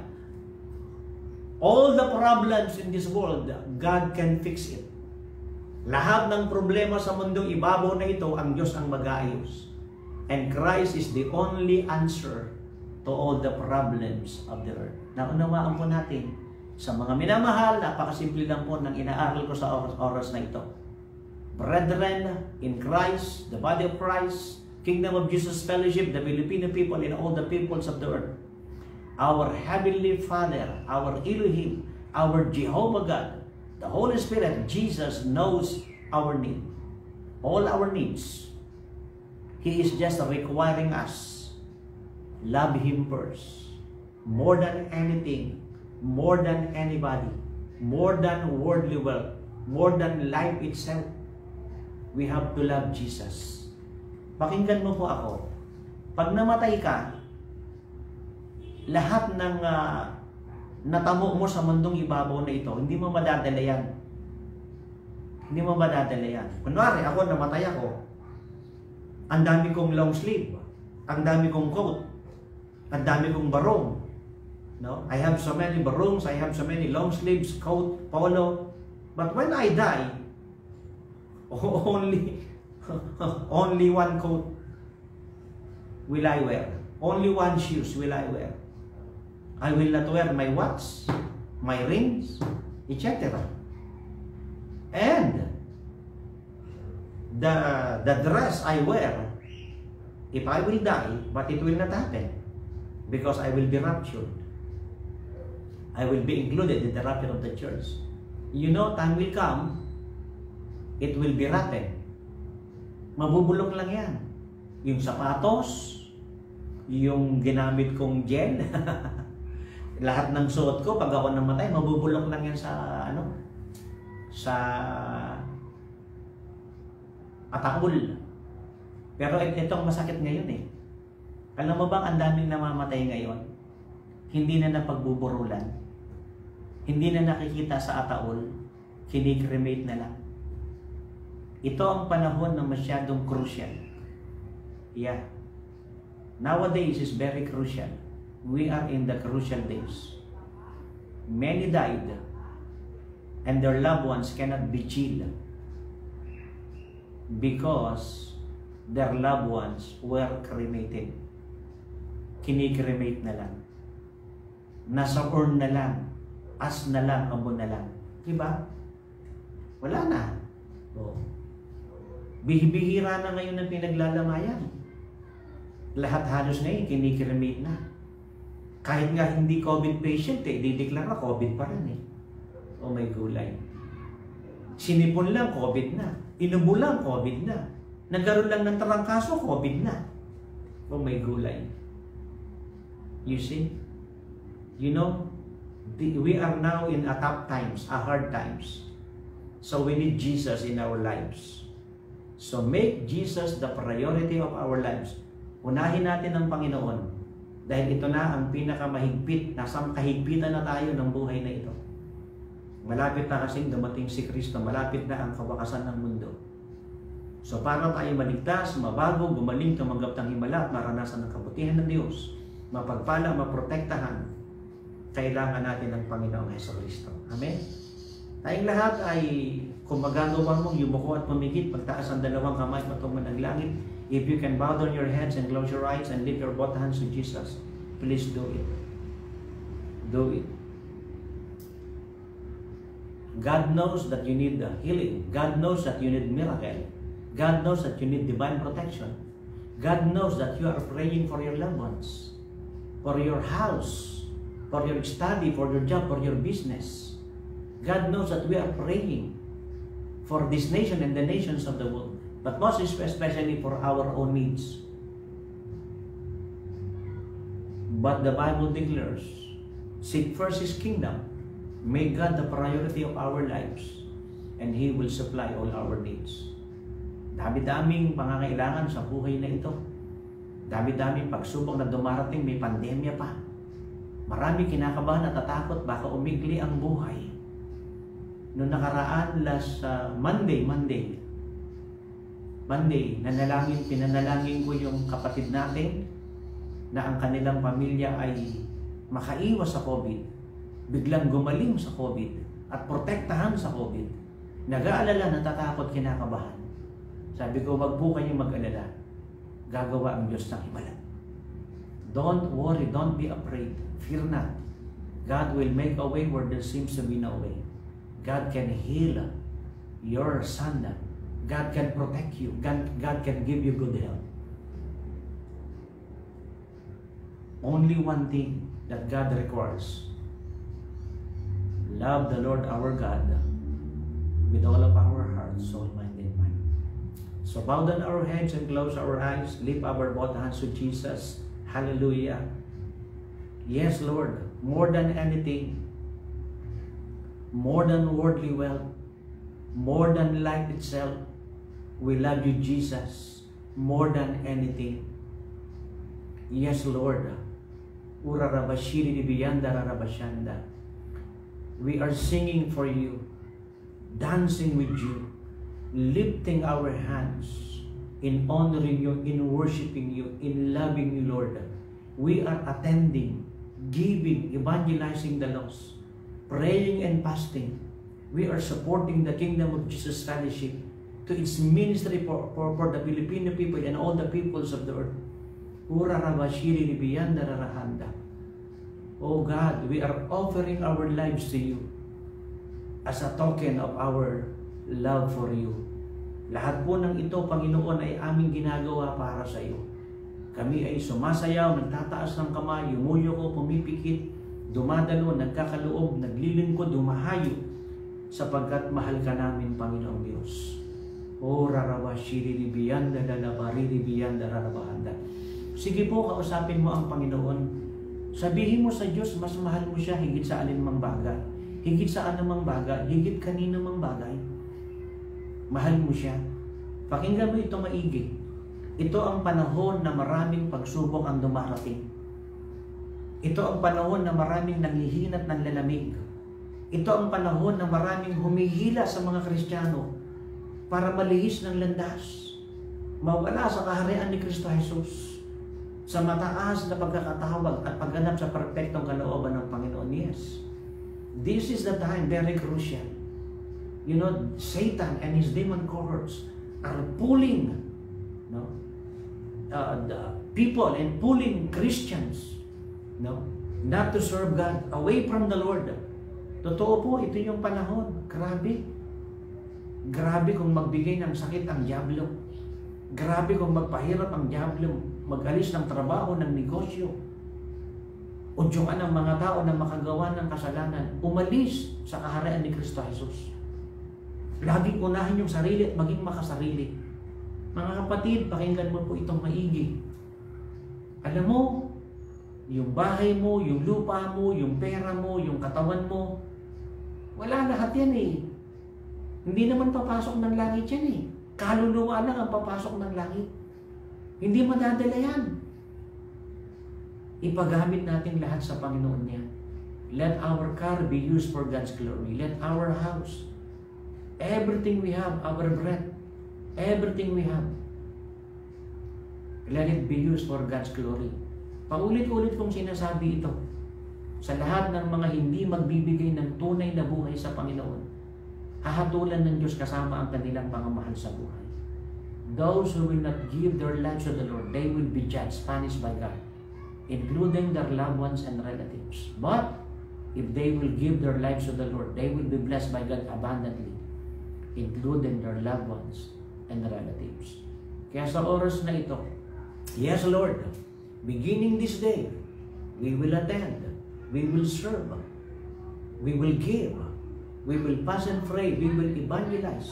All the problems in this world, God can fix it. Lahat ng problema sa mundong ibabaw na ito, ang Diyos ang mag-aayos. And Christ is the only answer to all the problems of the earth. Naunawaan po natin, sa mga minamahal, napakasimple lang po ng inaaral ko sa oras, oras na ito. Brethren in Christ, the body of Christ, Kingdom of Jesus Fellowship, the Filipino people, and all the peoples of the earth. Our Heavenly Father, our Elohim, our Jehovah God, the Holy Spirit, Jesus knows our need. All our needs. He is just requiring us. Love Him first. More than anything, more than anybody, more than worldly wealth, more than life itself. We have to love Jesus. Pakinggan mo po ako. Pag namatay ka, lahat ng uh, natamo mo sa mundong ibabaw na ito, hindi mo madadala yan. Hindi mo madadala yan. Kunwari, ako namatay ako. Ang dami kong long sleeve. Ang dami kong coat. Ang dami kong barong. No? I have so many barongs. I have so many long sleeves, coat, polo. But when I die, only only one coat will I wear. Only one shoes will I wear. I will not wear my watch, my rings, et cetera. And the the dress I wear, if I will die, but it will not happen, because I will be raptured. I will be included in the rapture of the church. You know, time will come, it will be rapid. Mabubulok lang yan. Yung sapatos, yung ginamit kong gel, lahat ng suot ko pag ako namatay, mabubulok lang yan sa ano, sa atakul. Pero itong masakit ngayon eh. Alam mo bang ang daming namamatay ngayon? Hindi na napagbuburulan. Hindi na nakikita sa ataul, kinikremate na lang. Ito ang panahon na masyadong crucial. Yeah. Nowadays is very crucial. We are in the crucial days. Many died and their loved ones cannot be chilled because their loved ones were cremated. Kinikremate na lang. Nasa urn na lang. As na lang, abo na lang. Diba? Wala na. Oh. Bihibihira na ngayon ang pinaglalamayan. Lahat halos na yun, kinikremate na. Kahit nga hindi COVID patient eh, dideklara COVID pa rin eh. Oh my gulay. Sinipon lang, COVID na. Inubo lang, COVID na. Nagkaroon lang ng tarangkaso, COVID na. Oh my gulay. You see? You know? We are now in a tough times, a hard times. So we need Jesus in our lives. So make Jesus the priority of our lives. Unahin natin ang Panginoon. Dahil ito na ang pinakamahigpit. Nasa kahigpitan na tayo ng buhay na ito. Malapit na kasing dumating si Kristo. Malapit na ang kawakasan ng mundo. So para tayo maligtas, mabago, gumaling, tumanggap ng himala at maranasan ng kabutihan ng Diyos. Mapagpala, maprotektahan. Kailangan natin ng Panginoong Jesucristo. Amen? Tayong lahat ay kung magagawa mong yumuko at pumigit, pagtaas ang dalawang kamay patungo ng langit. If you can bow down your heads and close your eyes and lift your both hands to Jesus, please do it. Do it. God knows that you need the healing. God knows that you need miracle. God knows that you need divine protection. God knows that you are praying for your loved ones, for your house, for your study, for your job, for your business. God knows that we are praying for this nation and the nations of the world, but most especially for our own needs. But the Bible declares, seek first His kingdom, make God the priority of our lives, and He will supply all our needs. Dami-daming pangangailangan sa buhay na ito. Dami-daming pagsubok na dumarating, may pandemya pa. Marami kinakabahan at tatakot, baka umigli ang buhay. Noong nakaraan last uh, Monday, Monday, Monday, nanalangin, pinanalangin ko yung kapatid natin na ang kanilang pamilya ay makaiwas sa COVID, biglang gumaling sa COVID at protektahan sa COVID. nag-aalala, natatakot, kinakabahan. Sabi ko, wag po kayong mag-alala. Gagawa ang Diyos ng himala. Don't worry, don't be afraid. Fear not. God will make a way where there seems to be no way. God can heal your son. God can protect you. God, God can give you good health. Only one thing that God requires. Love the Lord our God with all of our heart, soul, mind, and mind. So bow down our heads and close our eyes. Lift our both hands to Jesus. Hallelujah. Yes, Lord, more than anything, more than worldly wealth, more than life itself, we love you, Jesus, more than anything. Yes, Lord. Urarabashiri biyanda rarabashanda. We are singing for you, dancing with you, lifting our hands in honoring you, in worshiping you, in loving you, Lord. We are attending, giving, evangelizing the lost, praying and fasting. We are supporting the Kingdom of Jesus Fellowship to its ministry for, for, for the Filipino people and all the peoples of the earth. Oh God, we are offering our lives to you as a token of our love for you. Lahat po ng ito, Panginoon, ay aming ginagawa para sa iyo. Kami ay sumasayaw, nagtataas ng kamay, yumuyo ko, pumipikit, dumadalo, nagkakaloob, naglilingkod, dumahayo, sapagkat mahal ka namin, Panginoong Diyos. O rarawa, shiriribiyanda, dalabariribiyanda, rarabahanda. Sige po, kausapin mo ang Panginoon. Sabihin mo sa Diyos, mas mahal mo siya higit sa alinmang bagay. Higit sa anumang bagay, higit kanino mang bagay. Mahal mo siya. Pakinggan mo ito maigi. Ito ang panahon na maraming pagsubok ang dumarating. Ito ang panahon na maraming nanghihinat ng lalamig. Ito ang panahon na maraming humihila sa mga Kristiyano para malihis ng landas. Mawala sa kaharian ni Kristo Jesus, sa mataas na pagkakatawag at pagganap sa perpektong kalooban ng Panginoon. Yes. This is the time, very crucial. You know, Satan and his demon cohorts are pulling no, uh, the people and pulling Christians no, not to serve God, away from the Lord. Totoo po, ito yung panahon. Grabe. Grabe kung magbigay ng sakit ang diablo. Grabe kung magpahirap ang diablo. Magalis ng trabaho, ng negosyo. Udyungan ang mga tao na makagawa ng kasalanan, umalis sa kaharian ni Kristo Jesus. Laging unahin yung sarili at maging makasarili. Mga kapatid, pakinggan mo po itong maigi. Alam mo, yung bahay mo, yung lupa mo, yung pera mo, yung katawan mo, wala lahat yan eh. Hindi naman papasok ng langit yan eh. Kaluluwa lang ang papasok ng langit. Hindi madadala yan. Ipagamit natin lahat sa Panginoon niya. Let our car be used for God's glory. Let our house, everything we have, our breath, everything we have, let it be used for God's glory. Paulit-ulit kong sinasabi ito sa lahat ng mga hindi magbibigay ng tunay na buhay sa Panginoon. Hahatulan ng Diyos kasama ang kanilang pangmamahal sa buhay. Those who will not give their lives to the Lord, they will be judged, punished by God, including their loved ones and relatives. But if they will give their lives to the Lord, they will be blessed by God abundantly, including their loved ones and relatives. Kaya sa oras na ito, yes, Lord, beginning this day, we will attend, we will serve, we will give, we will pass and pray, we will evangelize.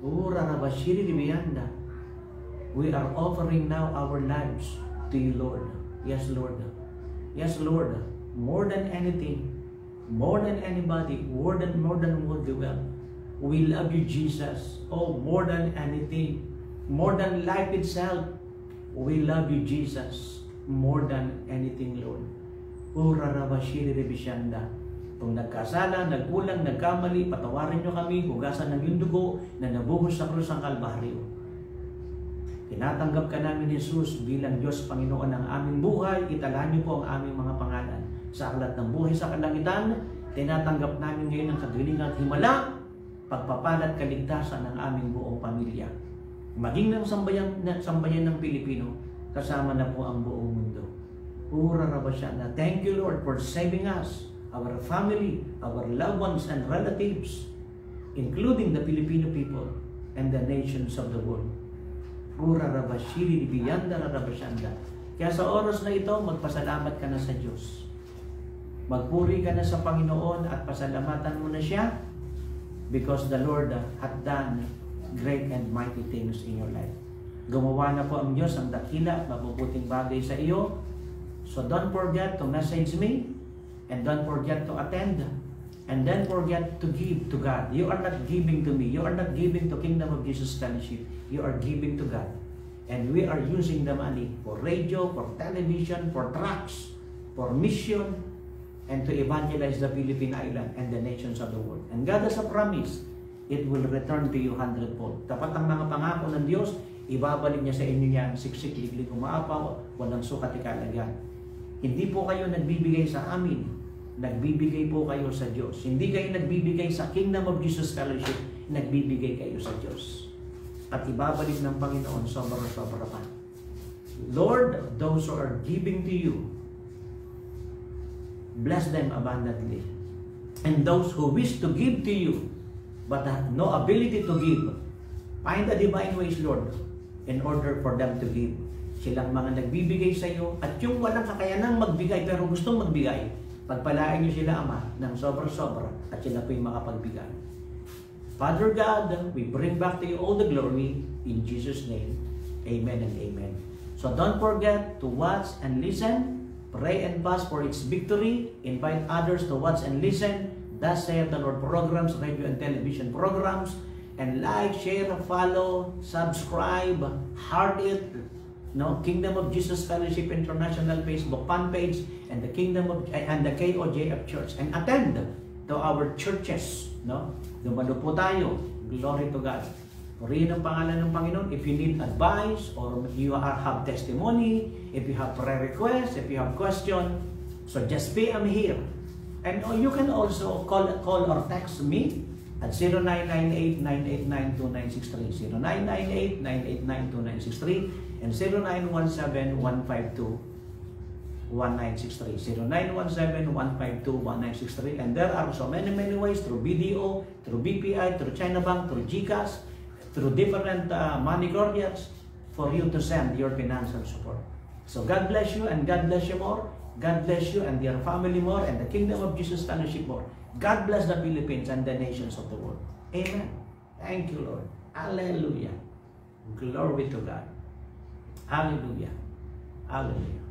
We are offering now our lives to you, Lord. Yes, Lord. Yes, Lord. More than anything, more than anybody, more than more than worldly wealth, we love you, Jesus. Oh, more than anything, more than life itself, we love you, Jesus. More than anything, Lord. Ura rabashiri rebishanda. Kung nagkasala, nagkulang, nagkamali, patawarin niyo kami, hugasan ng iyong dugo na nabuhos sa krus ng Kalbaryo. Tinatanggap ka namin, Jesus, bilang Diyos, Panginoon ng aming buhay. Itala niyo po ang aming mga pangalan sa aklat ng buhay sa kalangitan. Tinatanggap namin ngayon ang kagalingan at himala pagpapalat kaligtasan ng aming buong pamilya. Maging ng sambayan, sambayan ng Pilipino, kasama na po ang buong mundo. Pura rabasya na thank you Lord for saving us, our family, our loved ones and relatives, including the Filipino people and the nations of the world. Pura rabashiri, biyanda rabasyanda. Kaya sa oras na ito, magpasalamat ka na sa Diyos. Magpuri ka na sa Panginoon at pasalamatan mo na siya, because the Lord hath done great and mighty things in your life. Gumawa na po ang Diyos ang dakila at mabubuting bagay sa iyo. So don't forget to message me, and don't forget to attend, and don't forget to give to God. You are not giving to me. You are not giving to Kingdom of Jesus Fellowship. You are giving to God. And we are using the money for radio, for television, for tracts, for mission, and to evangelize the Philippine Island and the nations of the world. And God has a promise, it will return to you hundredfold. Tapat ang mga pangako ng Diyos, ibabalik niya sa inyo yan, siksik, liglig, umaapaw, walang sukat, ikalagyan. Hindi po kayo nagbibigay sa amin, nagbibigay po kayo sa Diyos. Hindi kayo nagbibigay sa Kingdom of Jesus Fellowship, nagbibigay kayo sa Diyos. At ibabalik ng Panginoon, sobra-sobra pa. Lord, those who are giving to you, bless them abundantly. And those who wish to give to you but have no ability to give, find the divine ways, Lord, in order for them to give. Silang mga nagbibigay sa iyo at yung walang kakayanang magbigay pero gustong magbigay, pagpalain niyo sila, Ama, ng sobra-sobra at sila po'y makapagbigay. Father God, we bring back to you all the glory in Jesus' name. Amen and amen. So don't forget to watch and listen. Pray and fast for its victory. Invite others to watch and listen. Thus Saith the Lord programs, radio and television programs. And like, share, follow, subscribe, heart it. No, Kingdom of Jesus Fellowship International Facebook fan page and the Kingdom of and the K O J F Church. And attend to our churches. No, dumalo po tayo. Glory to God. Purihin ang pangalan ng Panginoon. If you need advice or you are, have testimony, if you have prayer requests, if you have question, so just be, I'm here. And you can also call call or text me at zero nine nine eight, nine eight nine, two nine six three, zero nine nine eight, nine eight nine, two nine six three, and zero nine one seven, one five two, one nine six three, zero nine one seven, one five two, one nine six three. And there are so many, many ways, through B D O, through B P I, through China Bank, through GCash, through different uh, money couriers for you to send your financial support. So God bless you and God bless you more. God bless you and your family more and the Kingdom of Jesus Fellowship more. God bless the Philippines and the nations of the world. Amen. Thank you, Lord. Hallelujah. Glory to God. Hallelujah. Hallelujah.